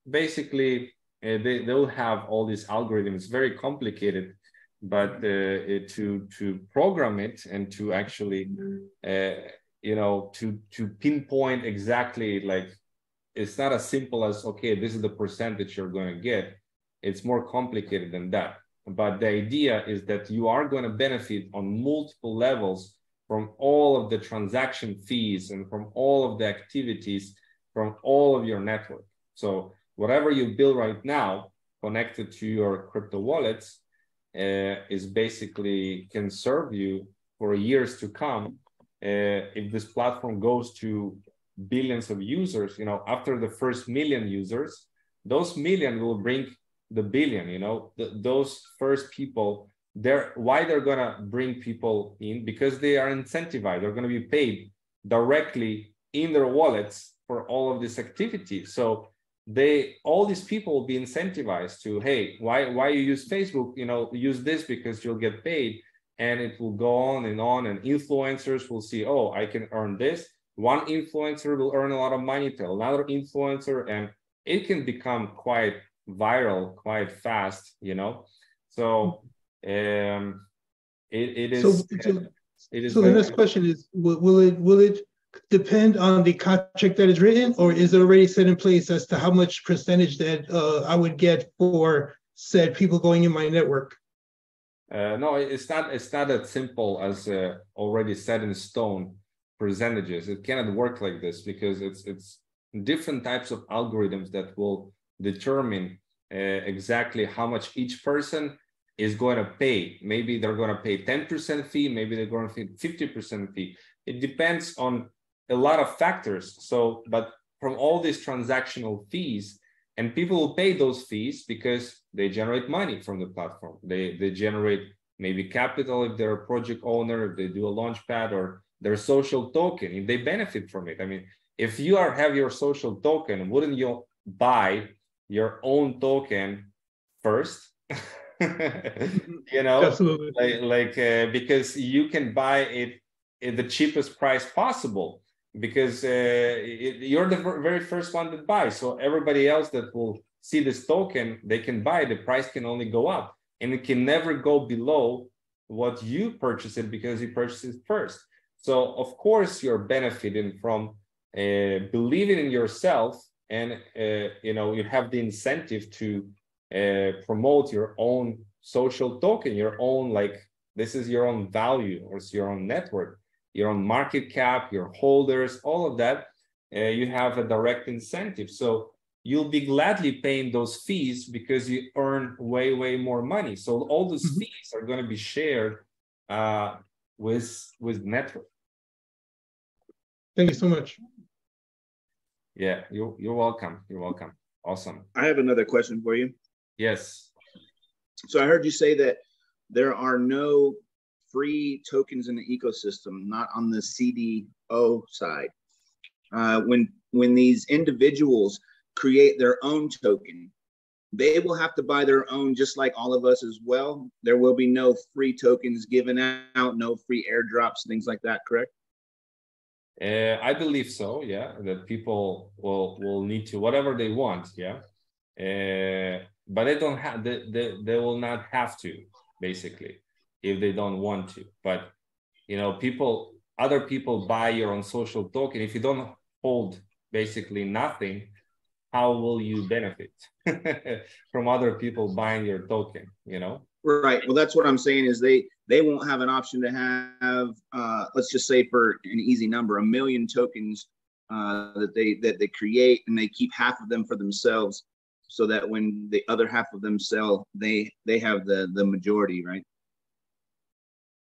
basically they'll have all these algorithms, very complicated, but to program it and to actually, you know, to pinpoint exactly, like, it's not as simple as, okay, this is the percentage you're going to get. It's more complicated than that. But the idea is that you are going to benefit on multiple levels from all of the transaction fees and from all of the activities from all of your network. So whatever you build right now connected to your crypto wallets is basically can serve you for years to come. If this platform goes to billions of users, you know, after the first million users, those million will bring the billion, you know, those first people. Why they're going to bring people in? Because they are incentivized. They're going to be paid directly in their wallets for all of this activity. So all these people will be incentivized to, hey, why you use Facebook? You know, use this because you'll get paid. And it will go on. And influencers will see, oh, I can earn this. One influencer will earn a lot of money to another influencer. And it can become quite viral, quite fast, you know? So So the next question is, will it depend on the contract that is written, or is it already set in place as to how much percentage that I would get for said people going in my network? No, it's not as simple as already set in stone percentages. It cannot work like this because it's different types of algorithms that will determine exactly how much each person is going to pay. Maybe they're going to pay 10% fee, maybe they're going to pay 50% fee. It depends on a lot of factors. So, but from all these transactional fees, and people will pay those fees because they generate money from the platform. They generate maybe capital if they're a project owner, if they do a launchpad, or their social token, if they benefit from it. I mean, if you have your social token, wouldn't you buy your own token first? You know, absolutely. Because you can buy it at the cheapest price possible, because you're the very first one that buys. So everybody else that will see this token, they can buy. The price can only go up, and it can never go below what you purchase it, because you purchase it first. So of course you're benefiting from believing in yourself, and you know, you have the incentive to promote your own social token, your own, like, this is your own value, or it's your own network, your own market cap, your holders, all of that. You have a direct incentive. So you'll be gladly paying those fees because you earn way, way more money. So all those fees are going to be shared with network. Thank you so much. Yeah, you're welcome. You're welcome. Awesome. I have another question for you. Yes. So I heard you say that there are no free tokens in the ecosystem, not on the CDO side. When these individuals create their own token, they will have to buy their own, just like all of us as well. There will be no free tokens given out, no free airdrops, things like that, correct? I believe so, yeah, that people will need to, whatever they want, yeah. But they don't have, they will not have to, basically, if they don't want to. But, you know, other people buy your own social token. If you don't hold basically nothing, how will you benefit from other people buying your token, you know? Right. Well, that's what I'm saying, is they won't have an option to have, let's just say for an easy number, 1 million tokens that they create, and they keep half of them for themselves, so that when the other half of them sell, they have the majority, right?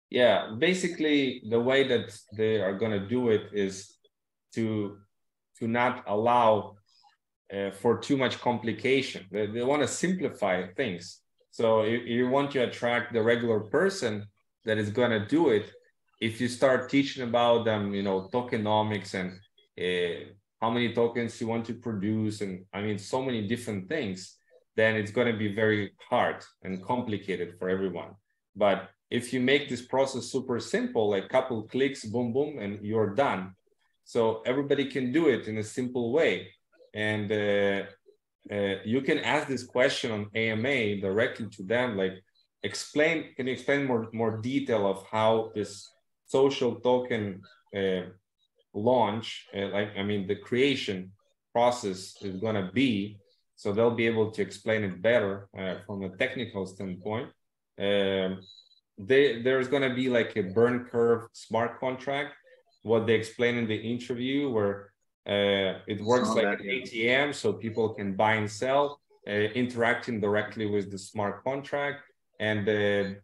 Yeah, basically the way that they are going to do it is to not allow for too much complication. They want to simplify things. So if you want to attract the regular person that is going to do it, if you start teaching about them, you know, tokenomics and how many tokens you want to produce, and I mean, so many different things, then it's going to be very hard and complicated for everyone. But if you make this process super simple, like couple clicks, boom, boom, and you're done. So everybody can do it in a simple way. And you can ask this question on AMA directly to them, like, can you explain more detail of how this social token launch, the creation process is going to be. So they'll be able to explain it better from a technical standpoint. There's going to be like a burn curve smart contract, what they explain in the interview, where it works like an ATM, so people can buy and sell, interacting directly with the smart contract, and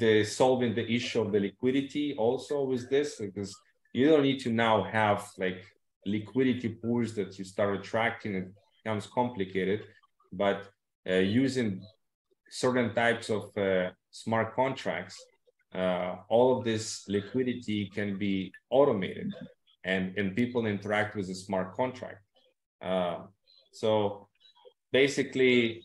the solving the issue of the liquidity also with this, because you don't need to now have like liquidity pools that you start attracting. It becomes complicated, but using certain types of smart contracts, all of this liquidity can be automated, and people interact with the smart contract. So basically,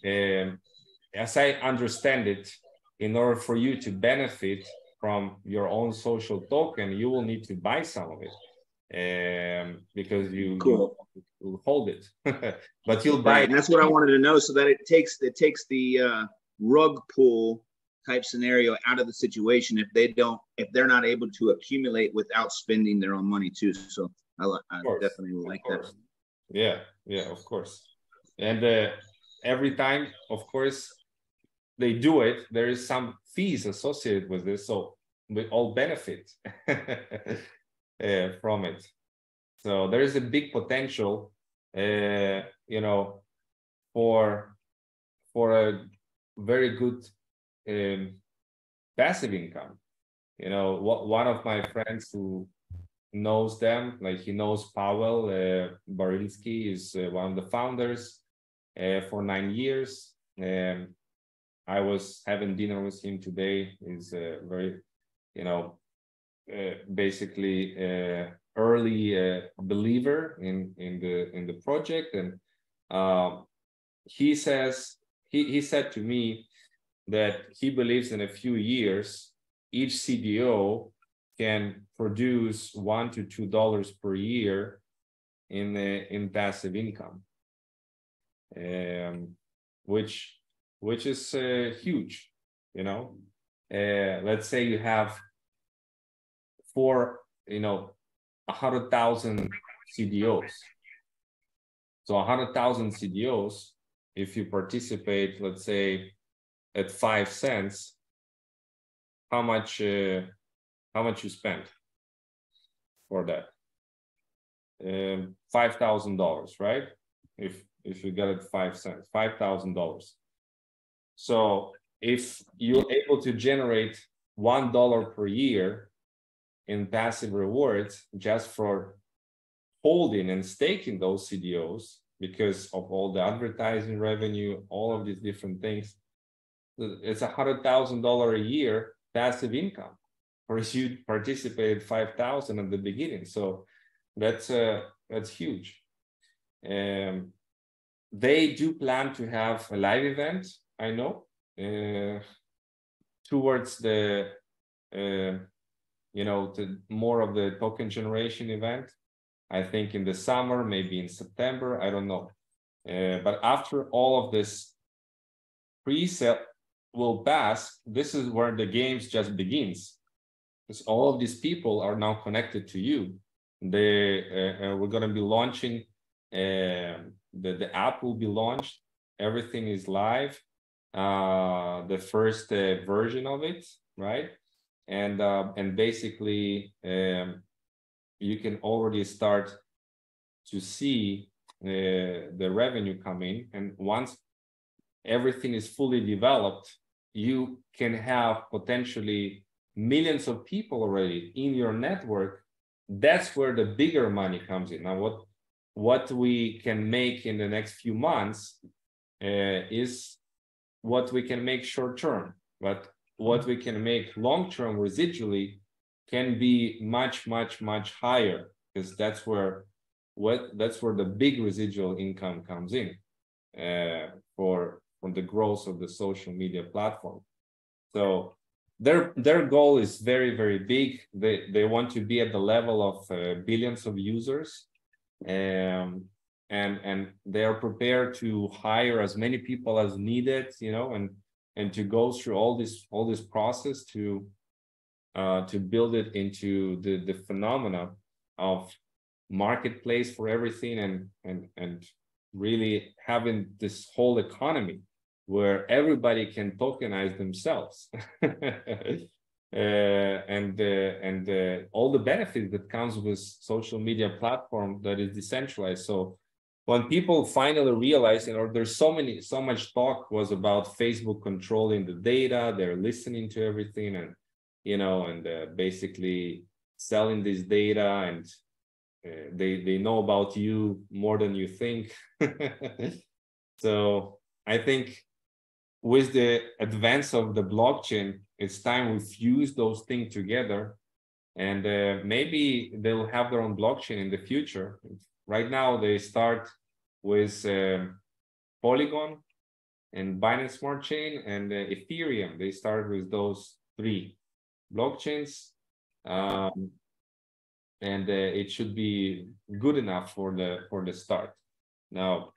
as I understand it, in order for you to benefit from your own social token, you will need to buy some of it because you will hold it. But you'll buy it. And that's what I wanted to know, so that it takes the rug pull type scenario out of the situation if they're not able to accumulate without spending their own money too. So I definitely like that. Yeah, of course. And every time, of course, they do it, there is some fees associated with this, so we all benefit from it. So there is a big potential, for a very good passive income. You know, one of my friends who knows them, like he knows Paweł Barinski, is one of the founders for 9 years. I was having dinner with him today. He's very, basically early believer in the project, and he said to me that he believes in a few years, each CDO can produce $1 to $2 per year in passive income, which is huge, you know. Let's say you have 100,000 CDOs. So 100,000 CDOs, if you participate, let's say, at 5 cents, how much you spend for that? $5,000, right? If you get it 5 cents, $5,000. So if you're able to generate $1 per year in passive rewards just for holding and staking those CDOs, because of all the advertising revenue, all of these different things, it's $100,000 a year passive income, whereas you participated 5,000 at the beginning. So that's huge. They do plan to have a live event, I know, towards the more of the token generation event. I think in the summer, maybe in September, I don't know. But after all of this preset will pass, this is where the games just begins, because all of these people are now connected to you. We're going to be launching, the app will be launched. Everything is live, the first version of it, right? And basically, you can already start to see the revenue come in. And once everything is fully developed, you can have potentially millions of people already in your network. That's where the bigger money comes in. Now, what we can make in the next few months is what we can make short term, but what we can make long term residually can be much, much, much higher, because that's where the big residual income comes in from the growth of the social media platform. So their goal is very, very big. They want to be at the level of billions of users, and they are prepared to hire as many people as needed, you know, and to go through all this process to build it into the phenomena of marketplace for everything, and really having this whole economy where everybody can tokenize themselves and all the benefits that comes with social media platform that is decentralized. So when people finally realize, you know, there's so much talk was about Facebook controlling the data, they're listening to everything, and you know, and basically selling this data, and they know about you more than you think. So I think with the advance of the blockchain, it's time we fuse those things together, and maybe they'll have their own blockchain in the future. Right now, they start with Polygon and Binance Smart Chain and Ethereum. They start with those three blockchains. It should be good enough for the start. Now,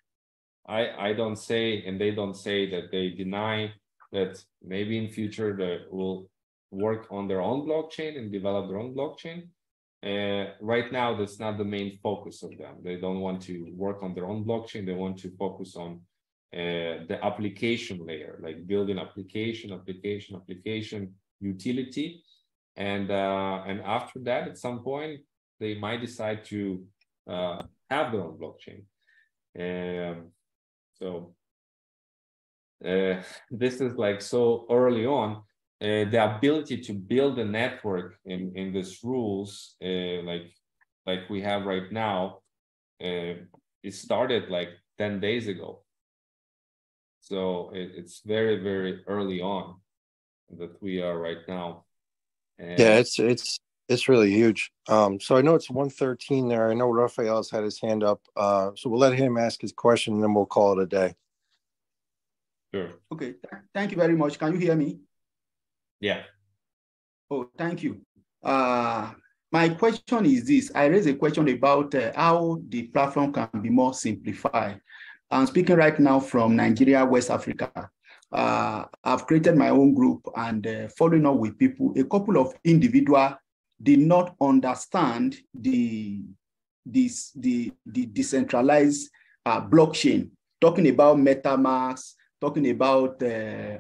I don't say, and they don't say that they deny that maybe in future they will work on their own blockchain and develop their own blockchain. Right now, that's not the main focus of them. They don't want to work on their own blockchain. They want to focus on the application layer, like building application utility. And after that, at some point, they might decide to have their own blockchain. So this is like so early on. The ability to build a network in these rules, like we have right now, it started like 10 days ago. So it's very, very early on that we are right now. Yeah, it's really huge. So I know it's 1:13 there. I know Rafael's had his hand up. So we'll let him ask his question, and then we'll call it a day. Sure. Okay. Thank you very much. Can you hear me? Yeah. Oh, thank you. My question is this. I raised a question about how the platform can be more simplified. I'm speaking right now from Nigeria, West Africa. I've created my own group, and following up with people, a couple of individuals did not understand the decentralized blockchain, talking about Metamask, talking about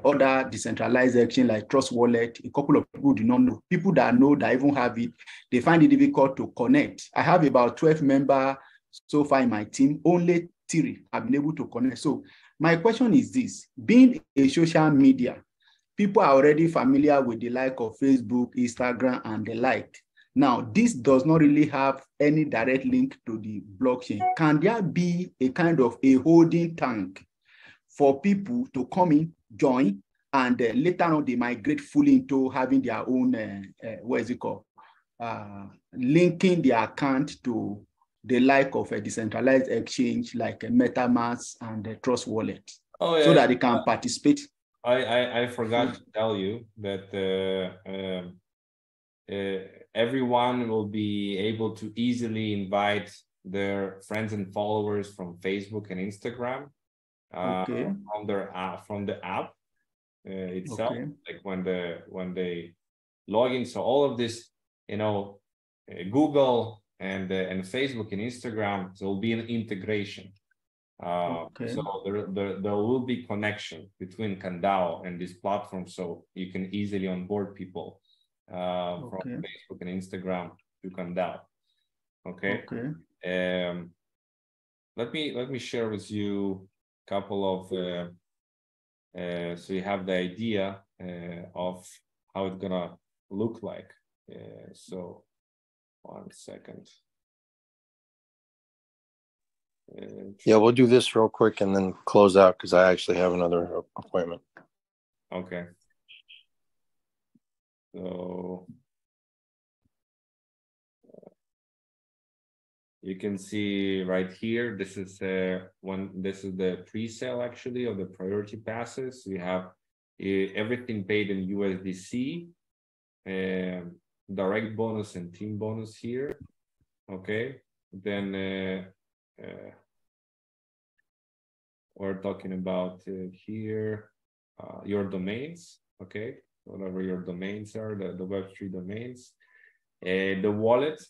other decentralized exchange like Trust Wallet. A couple of people do not know. People that know, that even have it, they find it difficult to connect. I have about 12 members so far in my team. Only 3 have been able to connect. So my question is this: being a social media, people are already familiar with the like of Facebook, Instagram, and the like. Now, this does not really have any direct link to the blockchain. Can there be a kind of a holding tank for people to come in, join, and later on they migrate fully into having their own, linking their account to the like of a decentralized exchange like a MetaMask and a Trust Wallet, so that they can participate? I forgot to tell you that everyone will be able to easily invite their friends and followers from Facebook and Instagram from the app itself. Okay. Like when they log in, so all of this, you know, Google and Facebook and Instagram, so will be an integration. So there will be connection between Candao and this platform, so you can easily onboard people from Facebook and Instagram to Candao. Let me share with you a couple of so you have the idea of how it's gonna look like. So 1 second. Yeah, we'll do this real quick and then close out because I actually have another appointment. Okay. So you can see right here, this is this is the pre-sale actually of the priority passes. We have everything paid in USDC, direct bonus and team bonus here. Okay, then we're talking about here your domains, okay, whatever your domains are, the Web3 domains, the wallet.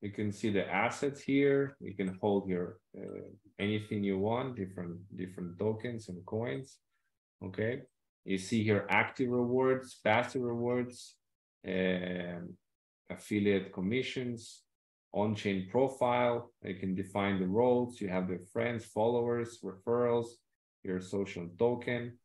You can see the assets here. You can hold your anything you want, different tokens and coins. Okay, you see here active rewards, passive rewards, affiliate commissions, on-chain profile. You can define the roles. You have your friends, followers, referrals, your social token.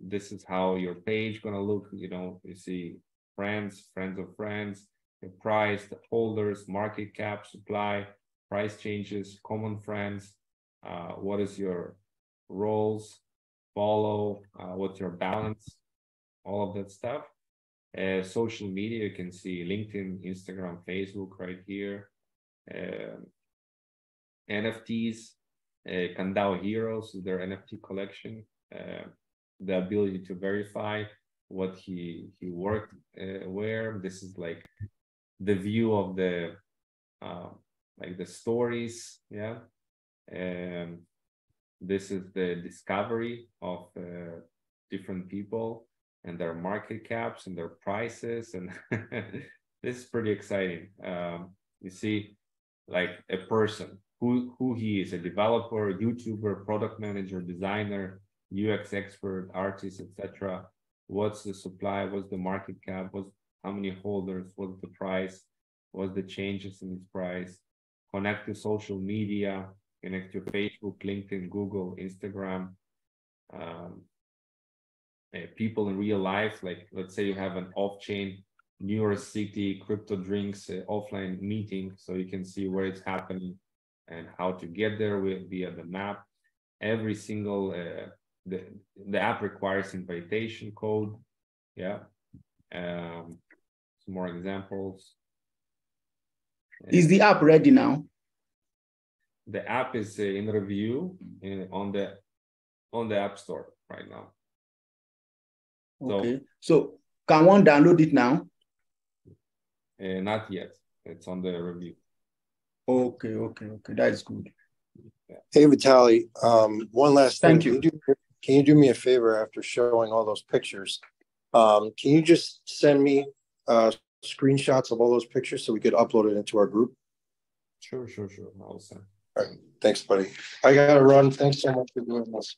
This is how your page gonna look. You know, you see friends of friends, the price, the holders, market cap, supply, price changes, common friends. What is your roles? Follow. What's your balance? All of that stuff. Social media, you can see LinkedIn, Instagram, Facebook right here. NFTs, Candao Heroes, their NFT collection. The ability to verify what he worked where. This is like the view of the like the stories, yeah. This is the discovery of different people and their market caps and their prices, and this is pretty exciting. You see, like a person who he is, a developer, YouTuber, product manager, designer, UX expert, artist, etc. What's the supply? What's the market cap? What's how many holders? What's the price? What's the changes in its price? Connect to social media. Connect to Facebook, LinkedIn, Google, Instagram. People in real life, like let's say you have an off-chain New York City crypto drinks offline meeting, so you can see where it's happening and how to get there via the map. Every single the app requires invitation code. Yeah, some more examples. Is the app ready now? The app is in review on the App Store right now. Okay, so can one download it now? Not yet. It's on the review. Okay, okay, okay. That's good. Yeah. Hey, Vitaliy, one last thing. Thank you. Can you do me a favor after showing all those pictures? Can you just send me screenshots of all those pictures so we could upload it into our group? Sure, sure, sure. I'll send. All right. Thanks, buddy. I got to run. Thanks so much for doing this.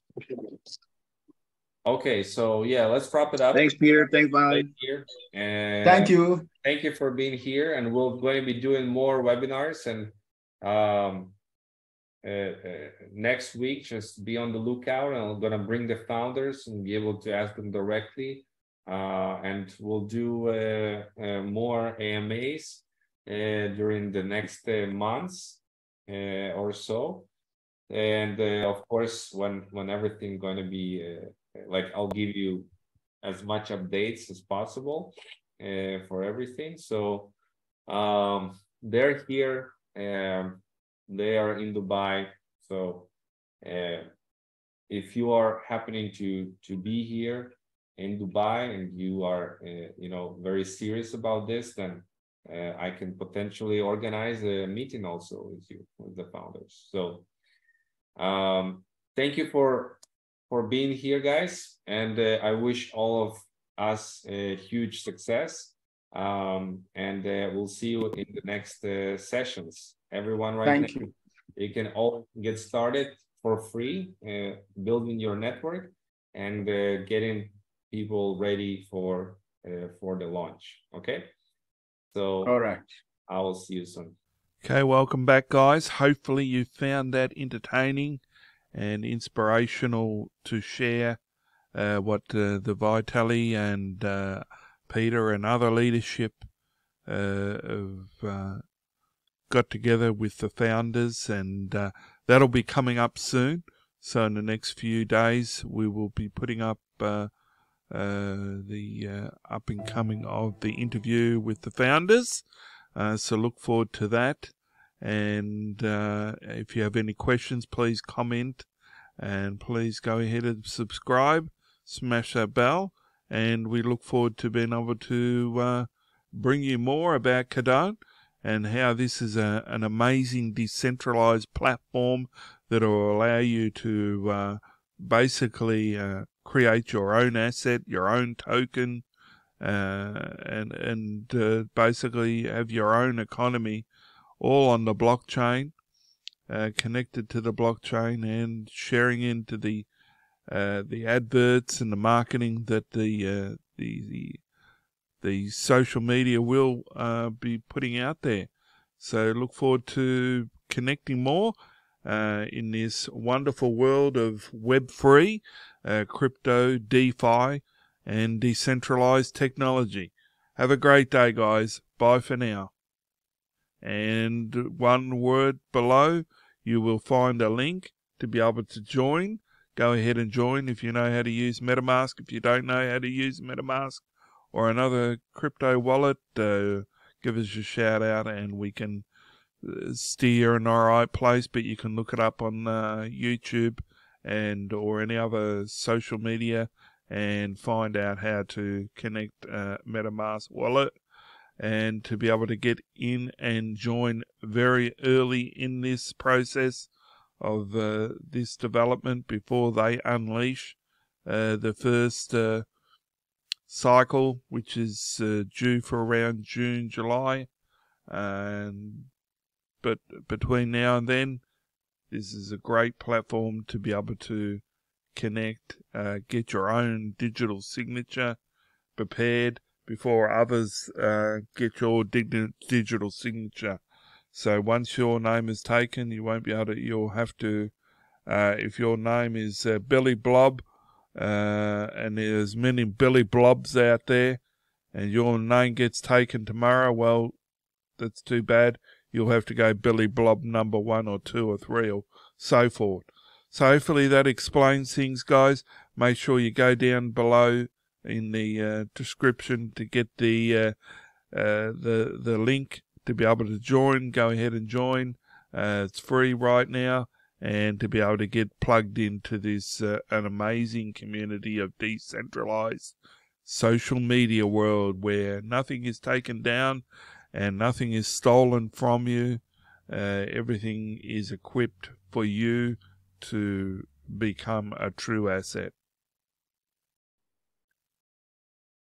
Okay, so yeah, let's wrap it up. Thanks, Peter. Thanks, Vitaliy. Thank you. Thank you for being here. And we're going to be doing more webinars. And next week, just be on the lookout. And I'm going to bring the founders and be able to ask them directly. And we'll do more AMAs during the next months or so. And of course, when everything going to be... like I'll give you as much updates as possible for everything. So they're here, they are in Dubai. So if you are happening to be here in Dubai and you are you know, very serious about this, then I can potentially organize a meeting also with you, with the founders. So thank you for being here, guys. And I wish all of us a huge success. And we'll see you in the next sessions. Everyone right now, you can all get started for free, building your network and getting people ready for the launch, okay? So all right. I will see you soon. Okay, welcome back, guys. Hopefully you found that entertaining and inspirational to share what the Vitaliy and Peter and other leadership have got together with the founders, and that'll be coming up soon. So in the next few days, we will be putting up the up and coming of the interview with the founders. So look forward to that. And if you have any questions, please comment, and please go ahead and subscribe, smash that bell, and we look forward to being able to bring you more about Candao and how this is an amazing decentralized platform that will allow you to basically create your own asset, your own token, and basically have your own economy, all on the blockchain, connected to the blockchain, and sharing into the adverts and the marketing that the social media will be putting out there. So look forward to connecting more in this wonderful world of Web3, crypto, DeFi, and decentralized technology. Have a great day, guys. Bye for now. And one word below, you will find a link to be able to join. Go ahead and join if you know how to use MetaMask. If you don't know how to use MetaMask or another crypto wallet, give us a shout out and we can steer in our right place. But you can look it up on YouTube and or any other social media and find out how to connect MetaMask wallet, and to be able to get in and join very early in this process of this development before they unleash the first cycle, which is due for around June, July. But between now and then, this is a great platform to be able to connect, get your own digital signature prepared before others get your digital signature. So once your name is taken, you won't be able to, you'll have to, if your name is Billy Blob, and there's many Billy Blobs out there, and your name gets taken tomorrow, well, that's too bad. You'll have to go Billy Blob number 1 or 2 or 3 or so forth. So hopefully that explains things, guys. Make sure you go down below in the description to get the link to be able to join. Go ahead and join. It's free right now, and to be able to get plugged into this an amazing community of decentralized social media world where nothing is taken down and nothing is stolen from you. Everything is equipped for you to become a true asset.